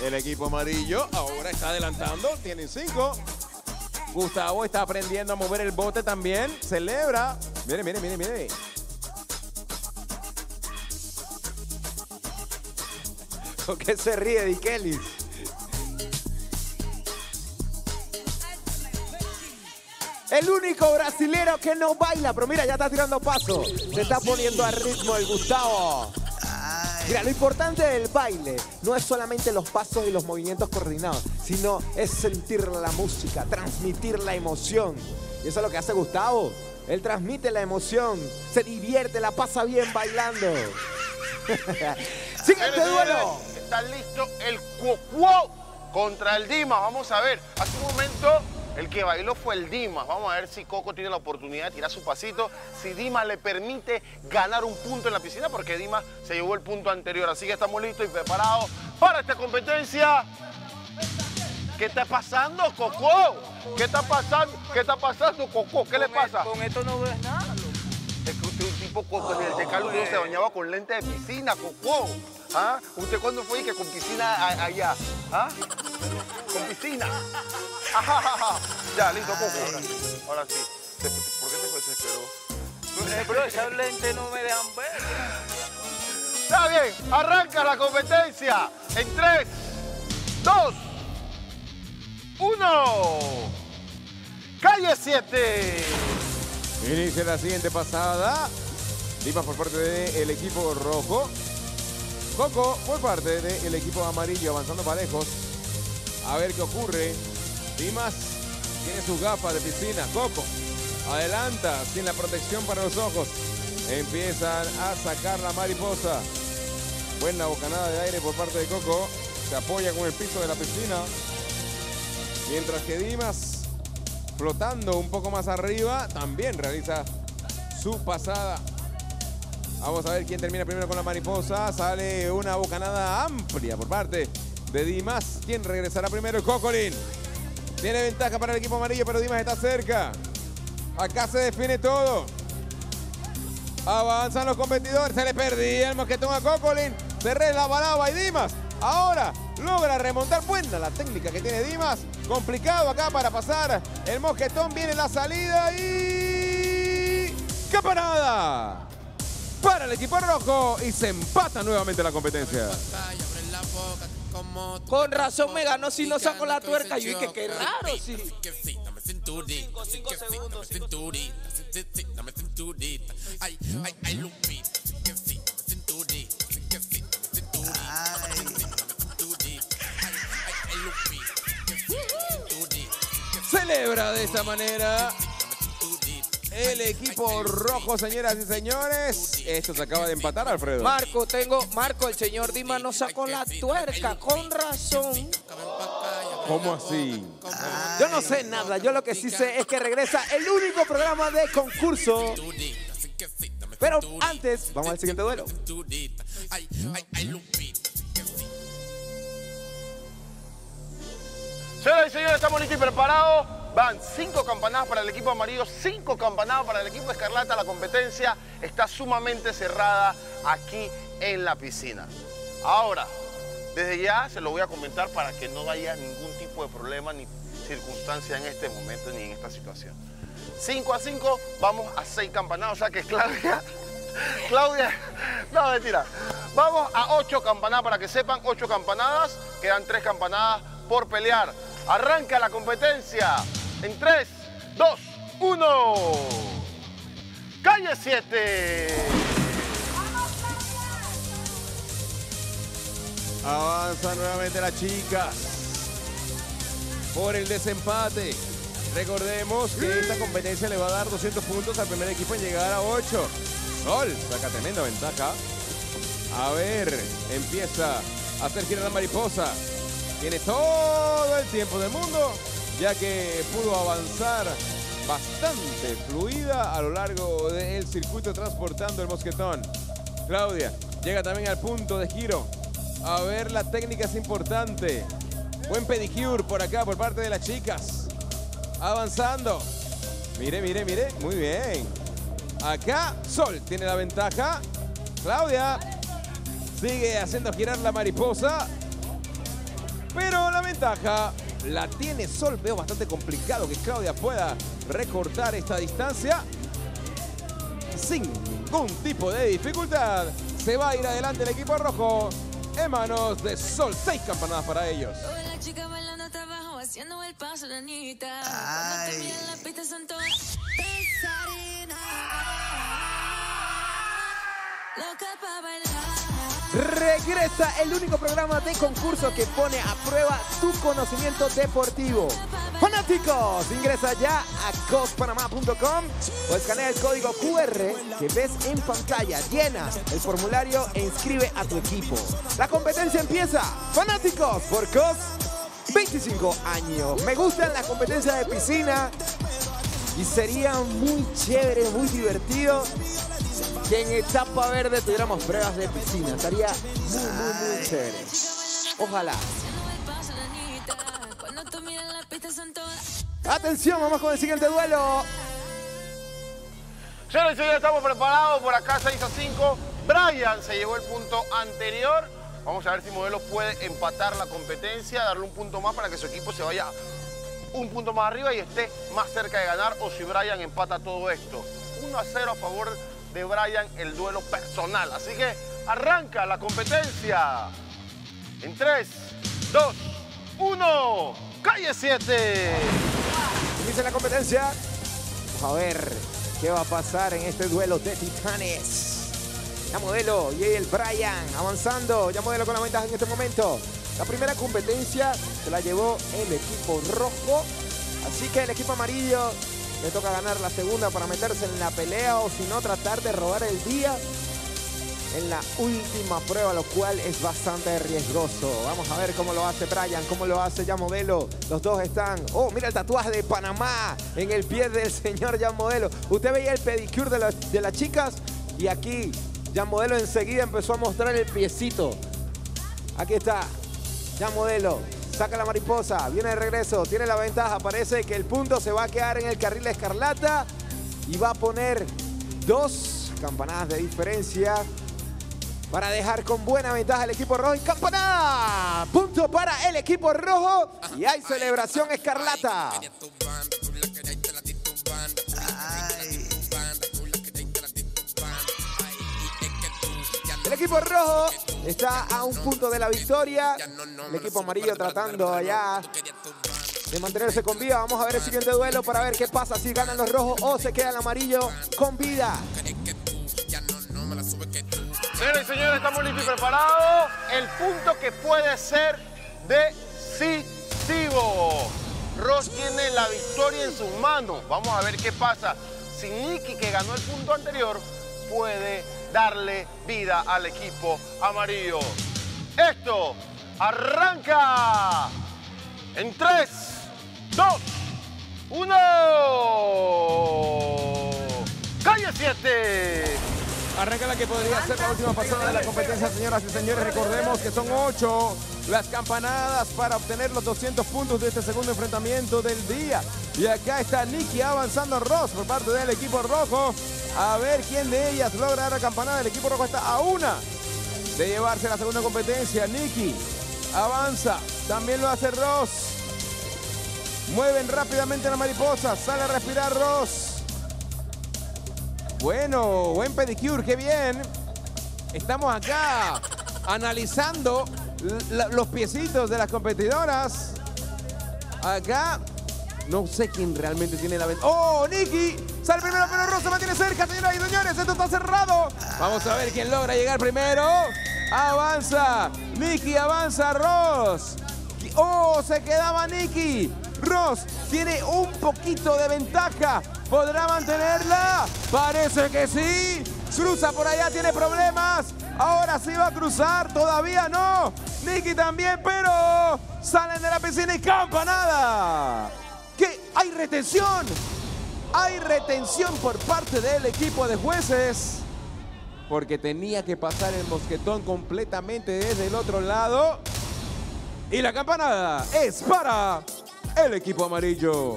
El equipo amarillo ahora está adelantando, tienen 5. Gustavo está aprendiendo a mover el bote también, celebra. Mire, mire, mire, mire. ¿Por qué se ríe Dikelis? El único brasilero que no baila, pero mira, ya está tirando paso. Se está poniendo al ritmo el Gustavo. Mira, lo importante del baile no es solamente los pasos y los movimientos coordinados, sino es sentir la música, transmitir la emoción. Y eso es lo que hace Gustavo. Él transmite la emoción, se divierte, la pasa bien bailando. Siguiente duelo. Está listo el Cuocuo contra el Dimas. Vamos a ver, hace un momento... El que bailó fue el Dimas. Vamos a ver si Coco tiene la oportunidad de tirar su pasito. Si Dimas le permite ganar un punto en la piscina, porque Dimas se llevó el punto anterior. Así que estamos listos y preparados para esta competencia. ¿Qué está pasando, Coco? ¿Qué está pasando? ¿Qué está pasando, Coco? ¿Qué le pasa? Con esto no ves nada. Es que usted es un tipo Coco. Ni el de Carlos no se bañaba con lente de piscina, Coco. ¿Ah? ¿Usted cuándo fue y que con piscina allá? ¿Ah? Con piscina. Ajá. Ya, listo, Coco. Ahora sí. ¿Por qué te fue desesperado? Pero esas lentes no me dejan ver. Está bien, arranca la competencia. En 3, 2, 1. Calle 7. Inicia la siguiente pasada. Dimas por parte del equipo rojo. Coco por parte del equipo amarillo, avanzando parejos. A ver qué ocurre. Dimas tiene sus gafas de piscina. Coco adelanta sin la protección para los ojos. Empiezan a sacar la mariposa. Buena bocanada de aire por parte de Coco. Se apoya con el piso de la piscina. Mientras que Dimas, flotando un poco más arriba, también realiza su pasada. Vamos a ver quién termina primero con la mariposa. Sale una bocanada amplia por parte de Dimas. ¿Quién regresará primero? Cocolín. Tiene ventaja para el equipo amarillo, pero Dimas está cerca. Acá se define todo. Avanzan los competidores. Se le perdía el mosquetón a Cocolín. Se resbalaba y Dimas ahora logra remontar. Buena la técnica que tiene Dimas. Complicado acá para pasar el mosquetón. Viene la salida y... ¡Campanada! Para el equipo rojo y se empata nuevamente la competencia. Con razón me ganó si no saco la tuerca. Yo dije, qué raro, sí. 5 segundos. Celebra de esta manera el equipo rojo, señoras y señores. Esto se acaba de empatar, Alfredo. Marco, el señor Dimas no sacó la tuerca, con razón. Oh. ¿Cómo así? Yo no sé nada. Yo lo que sí sé es que regresa el único programa de concurso. Pero antes, vamos al siguiente duelo. Señoras y señores, estamos listos y preparados. Van 5 campanadas para el equipo amarillo, 5 campanadas para el equipo escarlata. La competencia está sumamente cerrada aquí en la piscina. Ahora, desde ya se lo voy a comentar para que no haya ningún tipo de problema ni circunstancia en este momento ni en esta situación. 5-5, vamos a 6 campanadas, o sea que Claudia, no, mentira. Vamos a 8 campanadas, para que sepan, 8 campanadas, quedan 3 campanadas por pelear. Arranca la competencia en 3, 2, 1. Calle 7. Avanza nuevamente las chicas por el desempate. Recordemos que esta competencia le va a dar 200 puntos al primer equipo en llegar a 8. Sol saca tremenda ventaja. A ver, empieza a hacer girar la mariposa. Tiene todo el tiempo del mundo, ya que pudo avanzar bastante fluida a lo largo del circuito transportando el mosquetón. Claudia llega también al punto de giro. A ver, la técnica es importante. Buen pedicure por acá, por parte de las chicas. Avanzando. Mire, mire, mire. Muy bien. Acá, Sol tiene la ventaja. Claudia sigue haciendo girar la mariposa. Pero la ventaja la tiene Sol. Veo bastante complicado que Claudia pueda recortar esta distancia. Sin ningún tipo de dificultad, se va a ir adelante el equipo rojo en manos de Sol. 6 campanadas para ellos. Ay. Regresa el único programa de concurso que pone a prueba tu conocimiento deportivo. ¡Fanáticos! Ingresa ya a cospanamá.com o escanea el código QR que ves en pantalla. Llena el formulario e inscribe a tu equipo. La competencia empieza. ¡Fanáticos! Por Cos, 25 años. Me gustan las competencias de piscina y sería muy chévere, muy divertido que en etapa verde tuviéramos pruebas de piscina. Estaría muy chévere. Ojalá. Atención, vamos con el siguiente duelo. Señoras y señores, estamos preparados por acá, 6-5. Brian se llevó el punto anterior. Vamos a ver si Modelos puede empatar la competencia, darle un punto más para que su equipo se vaya un punto más arriba y esté más cerca de ganar, o si Brian empata todo esto. 1-0 a favor de Brian el duelo personal. Así que arranca la competencia en 3, 2, 1. Calle 7. Inicia la competencia. Vamos a ver qué va a pasar en este duelo de titanes. Ya Modelo y el Brian avanzando. Ya Modelo con la ventaja en este momento. La primera competencia se la llevó el equipo rojo. Así que el equipo amarillo le toca ganar la segunda para meterse en la pelea, o si no, tratar de robar el día en la última prueba, lo cual es bastante riesgoso. Vamos a ver cómo lo hace Brian, cómo lo hace Ya Modelo. Los dos están... ¡Oh, mira el tatuaje de Panamá en el pie del señor Ya Modelo! Usted veía el pedicure de las chicas y aquí Ya Modelo enseguida empezó a mostrar el piecito. Aquí está Ya Modelo. Saca la mariposa, viene de regreso, tiene la ventaja. Parece que el punto se va a quedar en el carril escarlata y va a poner 2 campanadas de diferencia para dejar con buena ventaja al equipo rojo. Y campanada, punto para el equipo rojo y hay celebración escarlata. Ay. El equipo rojo está a un punto de la victoria. El equipo amarillo tratando allá de mantenerse con vida. Vamos a ver el siguiente duelo para ver qué pasa, si ganan los rojos o se queda el amarillo con vida. Señores y señores, estamos listos y preparados. El punto que puede ser decisivo. Ross tiene la victoria en sus manos. Vamos a ver qué pasa. Si Nicky, que ganó el punto anterior, puede darle vida al equipo amarillo. Esto arranca En 3, 2, 1. Calle 7. Arranca la que podría ser la última pasada de la competencia, señoras y señores. Recordemos que son 8 las campanadas para obtener los 200 puntos de este segundo enfrentamiento del día. Y acá está Nikki avanzando Ross por parte del equipo rojo. A ver quién de ellas logra dar la campanada. El equipo rojo está a una de llevarse la segunda competencia. Nikki avanza, también lo hace Ross. Mueven rápidamente la mariposa, sale a respirar Ross. Bueno, buen pedicure, qué bien. Estamos acá analizando los piecitos de las competidoras. Acá no sé quién realmente tiene la ventaja. ¡Oh, Nikki! Sale primero, pero Ross se mantiene cerca, señoras y señores. Esto está cerrado. Vamos a ver quién logra llegar primero. Avanza. Nikki avanza, Ross. ¡Oh, se quedaba Nikki! Ross tiene un poquito de ventaja. ¿Podrá mantenerla? Parece que sí. Cruza por allá, tiene problemas. Ahora sí va a cruzar, todavía no. Nikki también, pero salen de la piscina y campanada. ¿Qué? Hay retención. Hay retención por parte del equipo de jueces. Porque tenía que pasar el mosquetón completamente desde el otro lado. Y la campanada es para el equipo amarillo.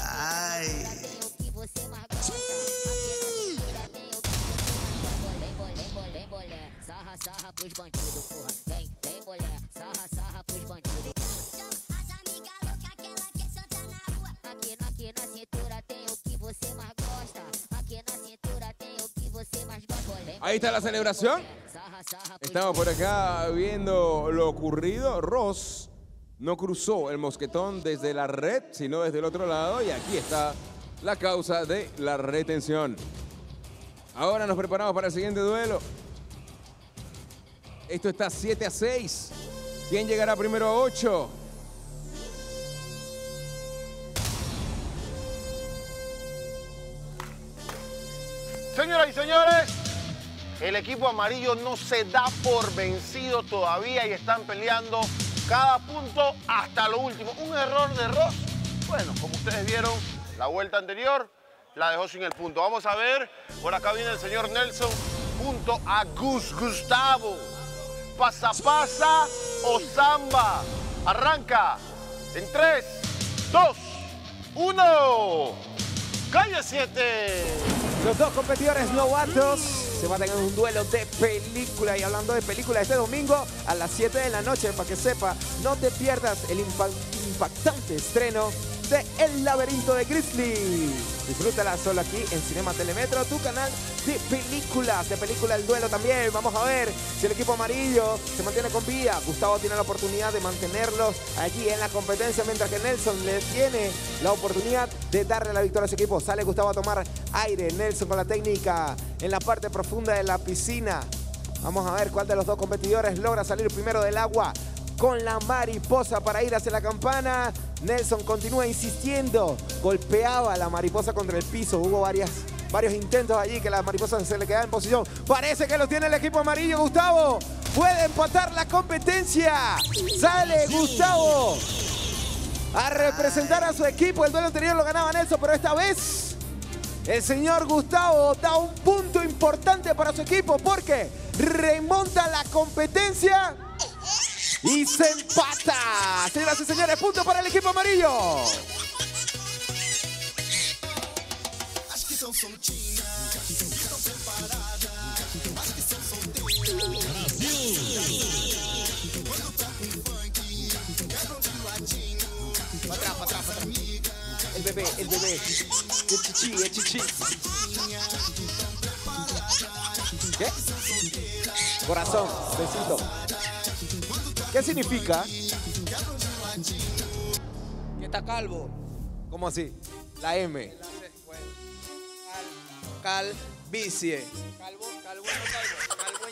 Ay. Ahí está la celebración. Estamos por acá viendo lo ocurrido. Ross no cruzó el mosquetón desde la red, sino desde el otro lado. Y aquí está la causa de la retención. Ahora nos preparamos para el siguiente duelo. Esto está 7-6. ¿Quién llegará primero a 8? Señoras y señores, el equipo amarillo no se da por vencido todavía y están peleando cada punto hasta lo último. Un error de Ross. Bueno, como ustedes vieron, la vuelta anterior la dejó sin el punto. Vamos a ver, por acá viene el señor Nelson junto a Gustavo. Pasa, pasa o samba. Arranca en 3, 2, 1. Calle 7. Los dos competidores novatos se van a tener un duelo de película. Y hablando de película, este domingo a las 7 de la noche, para que sepa, no te pierdas el impactante estreno de El laberinto de Grizzly. Disfrútala solo aquí en Cinema Telemetro, tu canal de películas. De película El duelo también. Vamos a ver si el equipo amarillo se mantiene con vida. Gustavo tiene la oportunidad de mantenerlos allí en la competencia, mientras que Nelson le tiene la oportunidad de darle la victoria a su equipo. Sale Gustavo a tomar aire. Nelson con la técnica en la parte profunda de la piscina. Vamos a ver cuál de los dos competidores logra salir primero del agua con la mariposa para ir hacia la campana. Nelson continúa insistiendo, golpeaba a la mariposa contra el piso. Hubo varios intentos allí que la mariposa se le quedaba en posición. Parece que lo tiene el equipo amarillo, Gustavo. Puede empatar la competencia. Sale Gustavo a representar a su equipo. El duelo anterior lo ganaba Nelson, pero esta vez el señor Gustavo da un punto importante para su equipo porque remonta la competencia. Y se empata. Señoras y señores, punto para el equipo amarillo. El bebé, el chichi. ¿Qué? Corazón, besito. ¿Qué significa? Que está calvo. ¿Cómo así? La M. Calvicie. Calvo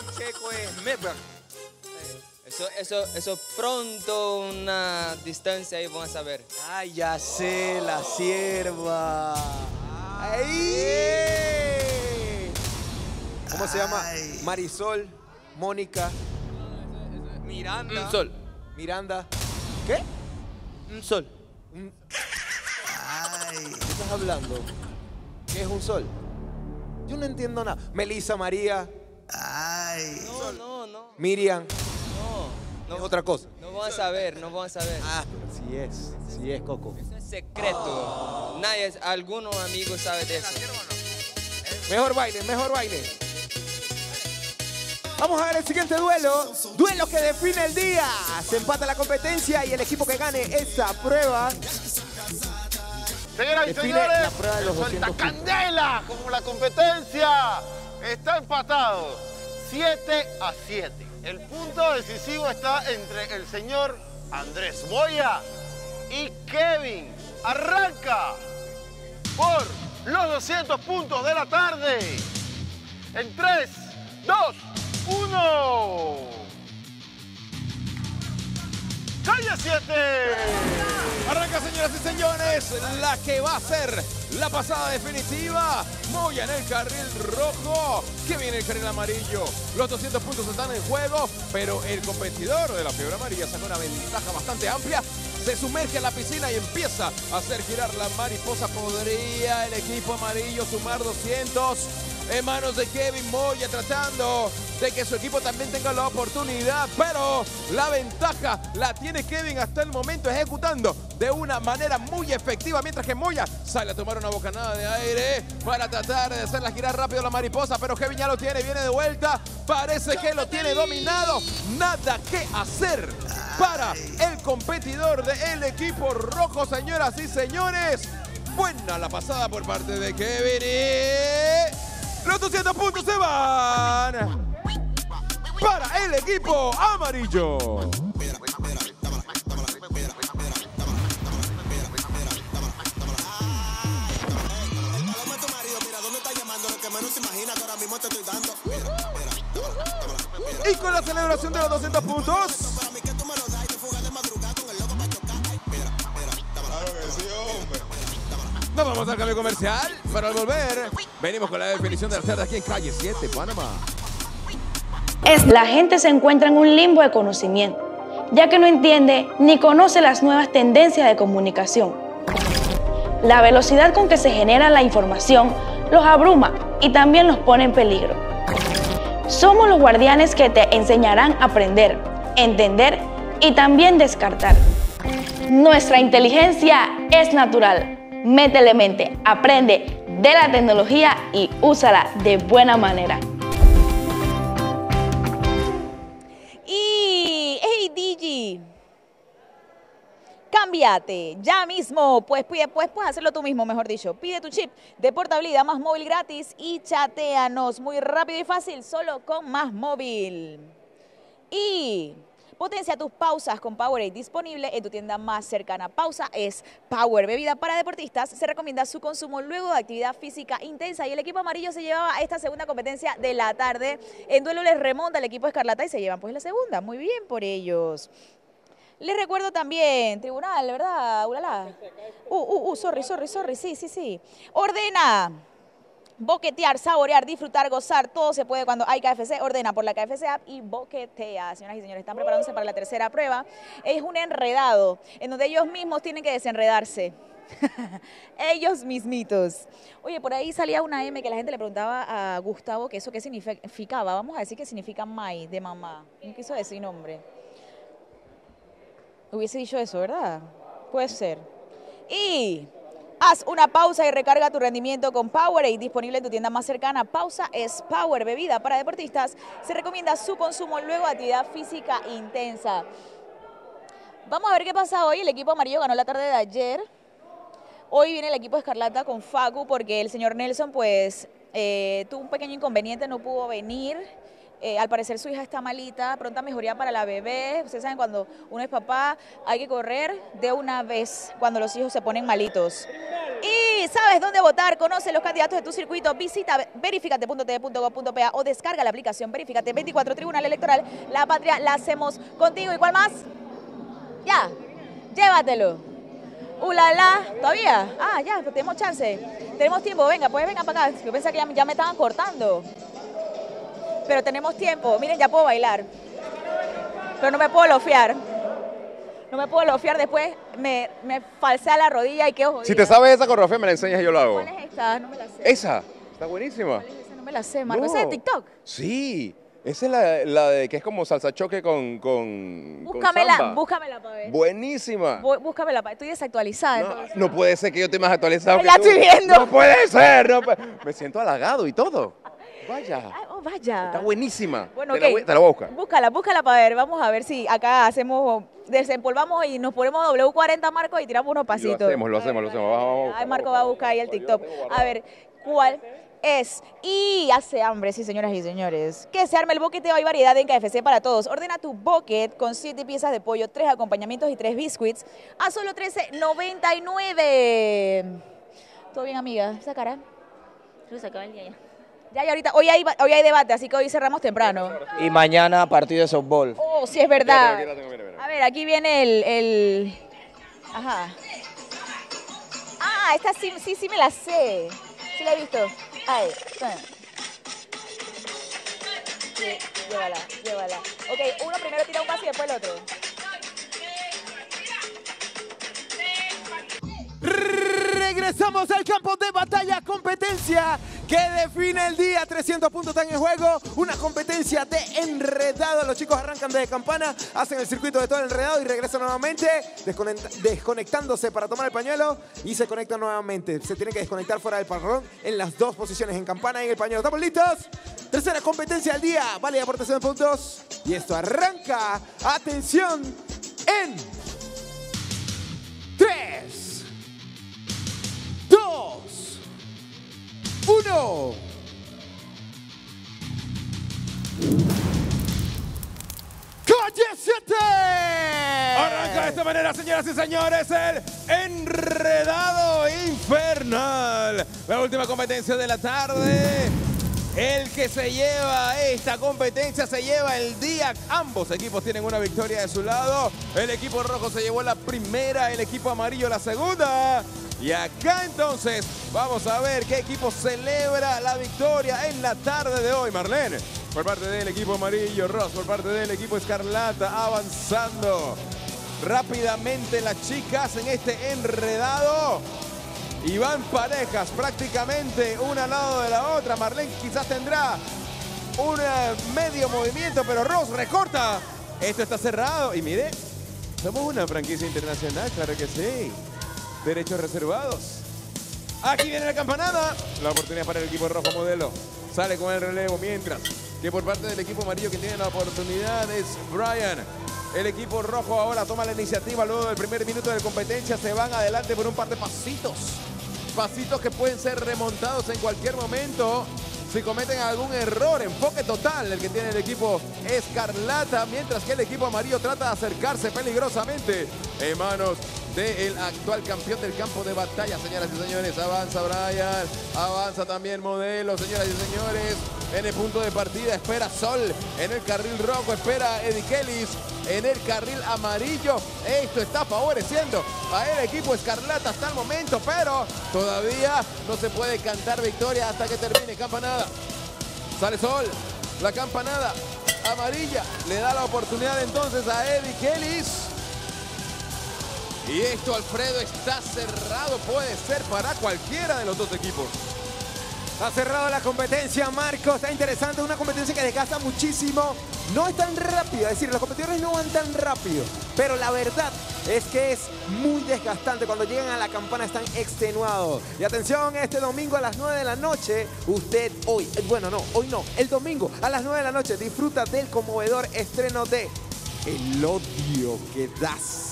en checo es meber. Eso pronto una distancia ahí van a saber. Ay, ya sé, la sierva. Ay. ¿Cómo se llama? Marisol, Mónica. Miranda. Sol. Miranda. ¿Qué? Un sol. Ay. ¿Qué estás hablando? ¿Qué es un sol? Yo no entiendo nada. Melissa, María. Ay. No, sol. No. Miriam. No. Es otra cosa. No van a saber, Ah, sí es. Sí es, Coco. Eso es secreto. Oh. Nadie, algunos amigos saben de eso. Mejor baile, Vamos a ver el siguiente duelo. Duelo que define el día. Se empata la competencia y el equipo que gane esta prueba. Señoras y señores, la prueba de los 200 puntos. Candela, como la competencia está empatado. 7-7. El punto decisivo está entre el señor Andrés Moya y Kevin. Arranca por los 200 puntos de la tarde. En 3, 2, 1. ¡Calle 7! Arranca, señoras y señores, la que va a ser la pasada definitiva. Moya en el carril rojo, que viene el carril amarillo. Los 200 puntos están en juego, pero el competidor de la fiebre amarilla sacó una ventaja bastante amplia. Se sumerge a la piscina y empieza a hacer girar la mariposa. ¿Podría el equipo amarillo sumar 200? En manos de Kevin Moya, tratando de que su equipo también tenga la oportunidad. Pero la ventaja la tiene Kevin hasta el momento, ejecutando de una manera muy efectiva. Mientras que Moya sale a tomar una bocanada de aire para tratar de hacerla girar rápido la mariposa. Pero Kevin ya lo tiene, viene de vuelta. Parece que lo tiene dominado. Nada que hacer para el competidor del equipo rojo, señoras y señores. Buena la pasada por parte de Kevin y los 200 puntos se van para el equipo amarillo. Y con la celebración de los 200 puntos. Nos vamos al cambio comercial, pero al volver venimos con la definición de la tarde aquí en Calle 7, Panamá. La gente se encuentra en un limbo de conocimiento, ya que no entiende ni conoce las nuevas tendencias de comunicación. La velocidad con que se genera la información los abruma y también los pone en peligro. Somos los guardianes que te enseñarán a aprender, entender y también descartar. Nuestra inteligencia es natural. Métele mente, aprende de la tecnología y úsala de buena manera. Y, hey Digi, cámbiate ya mismo, pues puedes hacerlo tú mismo, mejor dicho. Pide tu chip de portabilidad más móvil gratis y chateanos muy rápido y fácil, solo con más móvil. Y potencia tus pausas con Powerade, disponible en tu tienda más cercana. Pausa es Power, bebida para deportistas. Se recomienda su consumo luego de actividad física intensa. Y el equipo amarillo se llevaba esta segunda competencia de la tarde. En duelo les remonta el equipo escarlata y se llevan pues la segunda. Muy bien por ellos. Les recuerdo también, tribunal, ¿verdad? Ulala. Sorry. Sí. Ordena. Boquetear, saborear, disfrutar, gozar, todo se puede cuando hay KFC. Ordena por la KFC app y boquetea. Señoras y señores, están preparándose para la tercera prueba. Es un enredado en donde ellos mismos tienen que desenredarse. Ellos mismitos. Oye, por ahí salía una M que la gente le preguntaba a Gustavo que eso qué significaba. Vamos a decir que significa Mai, de mamá. No quiso decir nombre. Hubiese dicho eso, ¿verdad? Puede ser. Y haz una pausa y recarga tu rendimiento con Powerade, disponible en tu tienda más cercana. Pausa es Power, bebida para deportistas. Se recomienda su consumo luego de actividad física intensa. Vamos a ver qué pasa hoy. El equipo amarillo ganó la tarde de ayer. Hoy viene el equipo escarlata con FACU porque el señor Nelson pues tuvo un pequeño inconveniente, no pudo venir. Al parecer su hija está malita, pronta mejoría para la bebé. Ustedes saben, cuando uno es papá hay que correr de una vez cuando los hijos se ponen malitos. Y sabes dónde votar, conoce los candidatos de tu circuito, visita verificate.tv.gov.pa o descarga la aplicación Verificate 24, Tribunal Electoral, la patria la hacemos contigo. ¿Y cuál más? Ya, llévatelo. Ulala, ¿todavía? Ah, ya, tenemos chance, tenemos tiempo, venga, pues venga para acá. Yo pensaba que ya me estaban cortando. Pero tenemos tiempo. Miren, ya puedo bailar. Pero no me puedo lofiar. no me puedo lofiar, después me falsea la rodilla y quedo jodida. Si te sabes esa coreografía, me la enseñas y yo la hago. ¿Cuál es esta? No me la sé. ¿Esa? Está buenísima. ¿Cuál es esa? No me la sé, Marco. ¿Esa es de TikTok? Sí. Esa es la de que es como salsa choque con samba. Búscamela para ver. Buenísima. Búscamela para ver. Estoy desactualizada. No puede ser que yo esté más actualizado. ¡La estoy viendo! ¡No puede ser! No, me siento halagado y todo. Vaya. Oh, vaya. Está buenísima. Bueno, okay. Te la voy a buscar. Búscala para ver. Vamos a ver si acá hacemos, desempolvamos y nos ponemos W40, Marco, y tiramos unos pasitos. Lo hacemos. Vamos. Ay, Marco va a buscar ahí el TikTok. A ver, ¿cuál es? Y hace hambre, sí, señoras y señores. Que se arme el boqueteo, hay variedad en KFC para todos. Ordena tu bucket con 7 piezas de pollo, 3 acompañamientos y 3 biscuits a solo $13.99. ¿Todo bien, amiga? ¿Esa cara? Se acaba el día ya. Ya ahorita, hoy hay debate, así que hoy cerramos temprano. Y mañana partido de softball. Oh, sí, es verdad. A ver, aquí viene el... Ajá. Ah, esta sí me la sé. Sí la he visto. Ay, sí, llévala. Ok, uno primero tira un paso y después el otro. Regresamos al campo de batalla, competencia que define el día. 300 puntos están en juego, una competencia de enredado. Los chicos arrancan de campana, hacen el circuito de todo el enredado y regresan nuevamente, desconectándose para tomar el pañuelo y se conectan nuevamente. Se tienen que desconectar fuera del parrón en las dos posiciones, en campana y en el pañuelo. ¿Estamos listos? Tercera competencia del día, válida por 300 puntos. Y esto arranca, atención, en 3, 2, 1. ¡Calle 7! Arranca de esta manera, señoras y señores, el enredado infernal. La última competencia de la tarde. El que se lleva esta competencia se lleva el día. Ambos equipos tienen una victoria de su lado. El equipo rojo se llevó la primera, el equipo amarillo la segunda. Y acá entonces vamos a ver qué equipo celebra la victoria en la tarde de hoy. Marlene, por parte del equipo amarillo, Ross, por parte del equipo escarlata, avanzando rápidamente las chicas en este enredado. Y van parejas prácticamente una al lado de la otra. Marlene quizás tendrá un medio movimiento, pero Ross recorta. Esto está cerrado. Y mire, somos una franquicia internacional, claro que sí. Derechos reservados. Aquí viene la campanada. La oportunidad para el equipo rojo modelo. Sale con el relevo. Mientras que por parte del equipo amarillo que tiene la oportunidad es Brian. El equipo rojo ahora toma la iniciativa. Luego del primer minuto de competencia se van adelante por un par de pasitos. Pasitos que pueden ser remontados en cualquier momento si cometen algún error. Enfoque total el que tiene el equipo escarlata. Mientras que el equipo amarillo trata de acercarse peligrosamente en manos del actual campeón del campo de batalla, señoras y señores. Avanza Brian, avanza también Modelo, señoras y señores. En el punto de partida espera Sol, en el carril rojo espera Eddie Kellis, en el carril amarillo. Esto está favoreciendo a el equipo escarlata hasta el momento, pero todavía no se puede cantar victoria hasta que termine campanada. Sale Sol, la campanada amarilla le da la oportunidad entonces a Eddie Kellis. Y esto, Alfredo, está cerrado. Puede ser para cualquiera de los dos equipos. Ha cerrado la competencia, Marco. Está interesante. Una competencia que desgasta muchísimo. No es tan rápida. Es decir, los competidores no van tan rápido. Pero la verdad es que es muy desgastante. Cuando llegan a la campana están extenuados. Y atención, este domingo a las 9 de la noche, usted hoy, bueno, no, hoy no, el domingo a las 9 de la noche, disfruta del conmovedor estreno de El odio que das.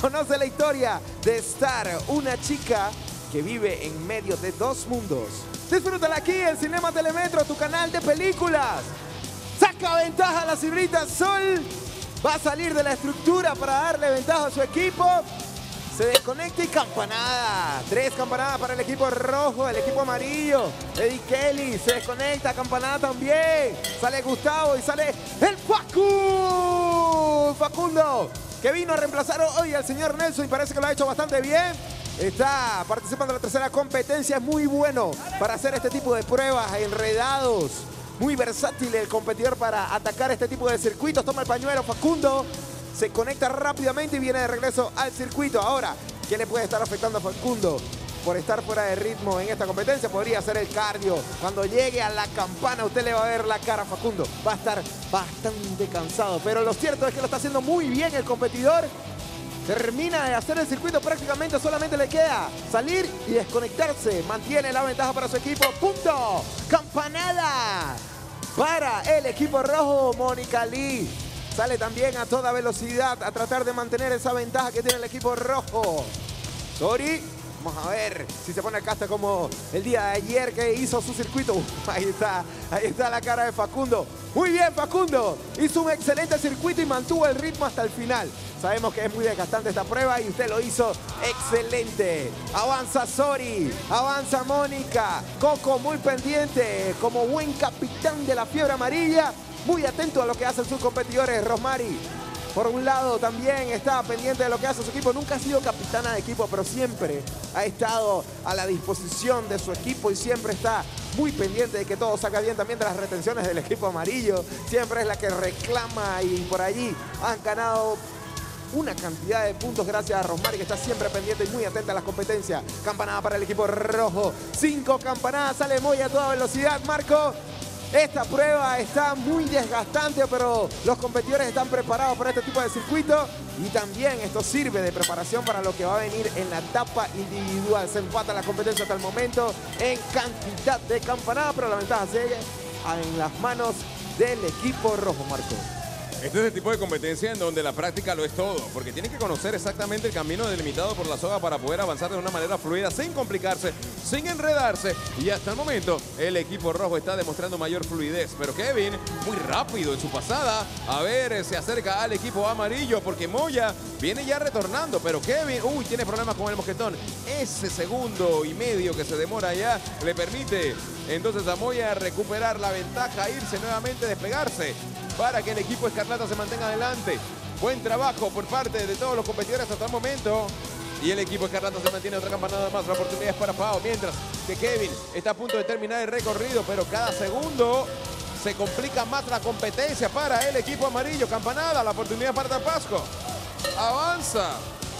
Conoce la historia de Star, una chica que vive en medio de dos mundos. Disfrútala aquí en Cinema Telemetro, tu canal de películas. Saca ventaja a la cibrita Sol. Va a salir de la estructura para darle ventaja a su equipo. Se desconecta y campanada. 3 campanadas para el equipo rojo, el equipo amarillo. Eddie Kelly se desconecta, campanada también. Sale Gustavo y sale el Facu. Facundo, que vino a reemplazar hoy al señor Nelson y parece que lo ha hecho bastante bien. Está participando en la tercera competencia. Es muy bueno para hacer este tipo de pruebas, enredados. Muy versátil el competidor para atacar este tipo de circuitos. Toma el pañuelo, Facundo. se conecta rápidamente y viene de regreso al circuito. Ahora, ¿qué le puede estar afectando a Facundo por estar fuera de ritmo en esta competencia? Podría ser el cardio. Cuando llegue a la campana, usted le va a ver la cara a Facundo. Va a estar bastante cansado, pero lo cierto es que lo está haciendo muy bien el competidor. Termina de hacer el circuito prácticamente, solamente le queda salir y desconectarse. Mantiene la ventaja para su equipo. ¡Punto! ¡Campanada para el equipo rojo! Mónica Lee sale también a toda velocidad a tratar de mantener esa ventaja que tiene el equipo rojo. Tori, vamos a ver si se pone casta como el día de ayer que hizo su circuito. Ahí está la cara de Facundo. Muy bien, Facundo. Hizo un excelente circuito y mantuvo el ritmo hasta el final. Sabemos que es muy desgastante esta prueba y usted lo hizo excelente. Avanza Sori, avanza Mónica. Coco muy pendiente, como buen capitán de la fiebre amarilla. Muy atento a lo que hacen sus competidores. Rosmary, por un lado, también está pendiente de lo que hace su equipo. Nunca ha sido capitana de equipo, pero siempre ha estado a la disposición de su equipo y siempre está muy pendiente de que todo salga bien, también de las retenciones del equipo amarillo. Siempre es la que reclama y por allí han ganado una cantidad de puntos gracias a Rosmar, que está siempre pendiente y muy atenta a las competencias. Campanada para el equipo rojo. 5 campanadas, sale Moya a toda velocidad, Marco. Esta prueba está muy desgastante, pero los competidores están preparados para este tipo de circuito y también esto sirve de preparación para lo que va a venir en la etapa individual. Se empata la competencia hasta el momento en cantidad de campanadas, pero la ventaja sigue en las manos del equipo rojo, Marco. Este es el tipo de competencia en donde la práctica lo es todo, porque tienes que conocer exactamente el camino delimitado por la soga para poder avanzar de una manera fluida, sin complicarse, sin enredarse. Y hasta el momento, el equipo rojo está demostrando mayor fluidez. Pero Kevin, muy rápido en su pasada. A ver, se acerca al equipo amarillo, porque Moya viene ya retornando. Pero Kevin, tiene problemas con el mosquetón. Ese segundo y medio que se demora ya le permite entonces a Moya recuperar la ventaja, irse nuevamente, despegarse, para que el equipo escarlata se mantenga adelante. Buen trabajo por parte de todos los competidores hasta el momento. Y el equipo escarlata se mantiene otra campanada más. La oportunidad es para Pau, mientras que Kevin está a punto de terminar el recorrido, pero cada segundo se complica más la competencia para el equipo amarillo. Campanada, la oportunidad para Tapasco. Avanza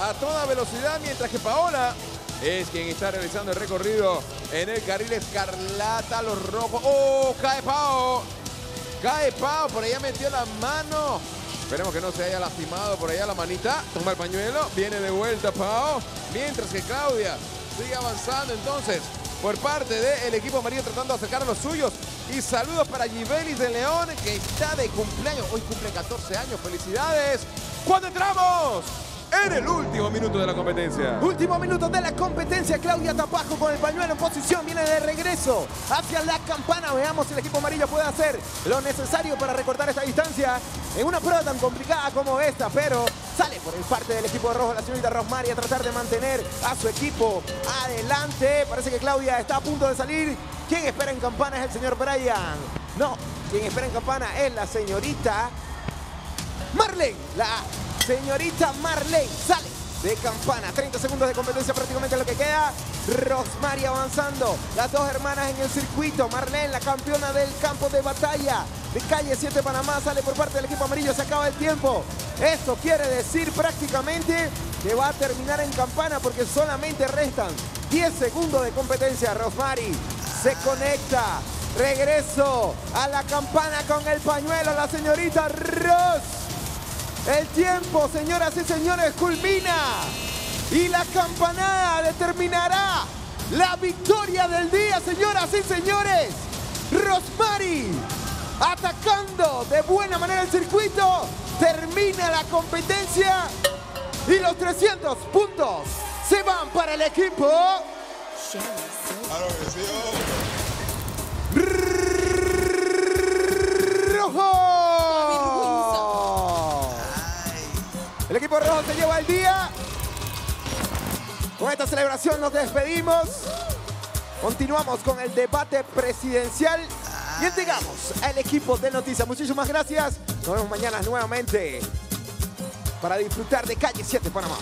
a toda velocidad, mientras que Paola es quien está realizando el recorrido en el carril escarlata. Los rojos. ¡Oh! Cae Pau. Cae Pau, por allá metió la mano. Esperemos que no se haya lastimado por allá la manita. Toma el pañuelo, viene de vuelta Pau. Mientras que Claudia sigue avanzando entonces por parte del equipo amarillo, tratando de acercar a los suyos. Y saludos para Givelis de León, que está de cumpleaños. Hoy cumple 14 años. ¡Felicidades! ¡Cuando entramos en el último minuto de la competencia! Último minuto de la competencia. Claudia Tapasco con el pañuelo en posición. Viene de regreso hacia la campana. Veamos si el equipo amarillo puede hacer lo necesario para recortar esta distancia en una prueba tan complicada como esta. Pero sale por el parte del equipo rojo la señorita Rosmary a tratar de mantener a su equipo adelante. Parece que Claudia está a punto de salir. Quien espera en campana es el señor Brian. No, quien espera en campana es la señorita Marlene. Señorita Marley sale de campana. 30 segundos de competencia prácticamente lo que queda. Rosmary avanzando. Las dos hermanas en el circuito. Marlene, la campeona del campo de batalla de Calle 7 Panamá, sale por parte del equipo amarillo. Se acaba el tiempo. Esto quiere decir prácticamente que va a terminar en campana, porque solamente restan 10 segundos de competencia. Rosmary se conecta. Regreso a la campana con el pañuelo. La señorita Ros. El tiempo, señoras y señores, culmina y la campanada determinará la victoria del día, señoras y señores. Rosmary, atacando de buena manera el circuito, termina la competencia y los 300 puntos se van para el equipo. ¡Rojo! El equipo rojo se lleva el día. Con esta celebración nos despedimos. Continuamos con el debate presidencial y entregamos al equipo de noticias. Muchísimas gracias. Nos vemos mañana nuevamente para disfrutar de Calle 7 Panamá.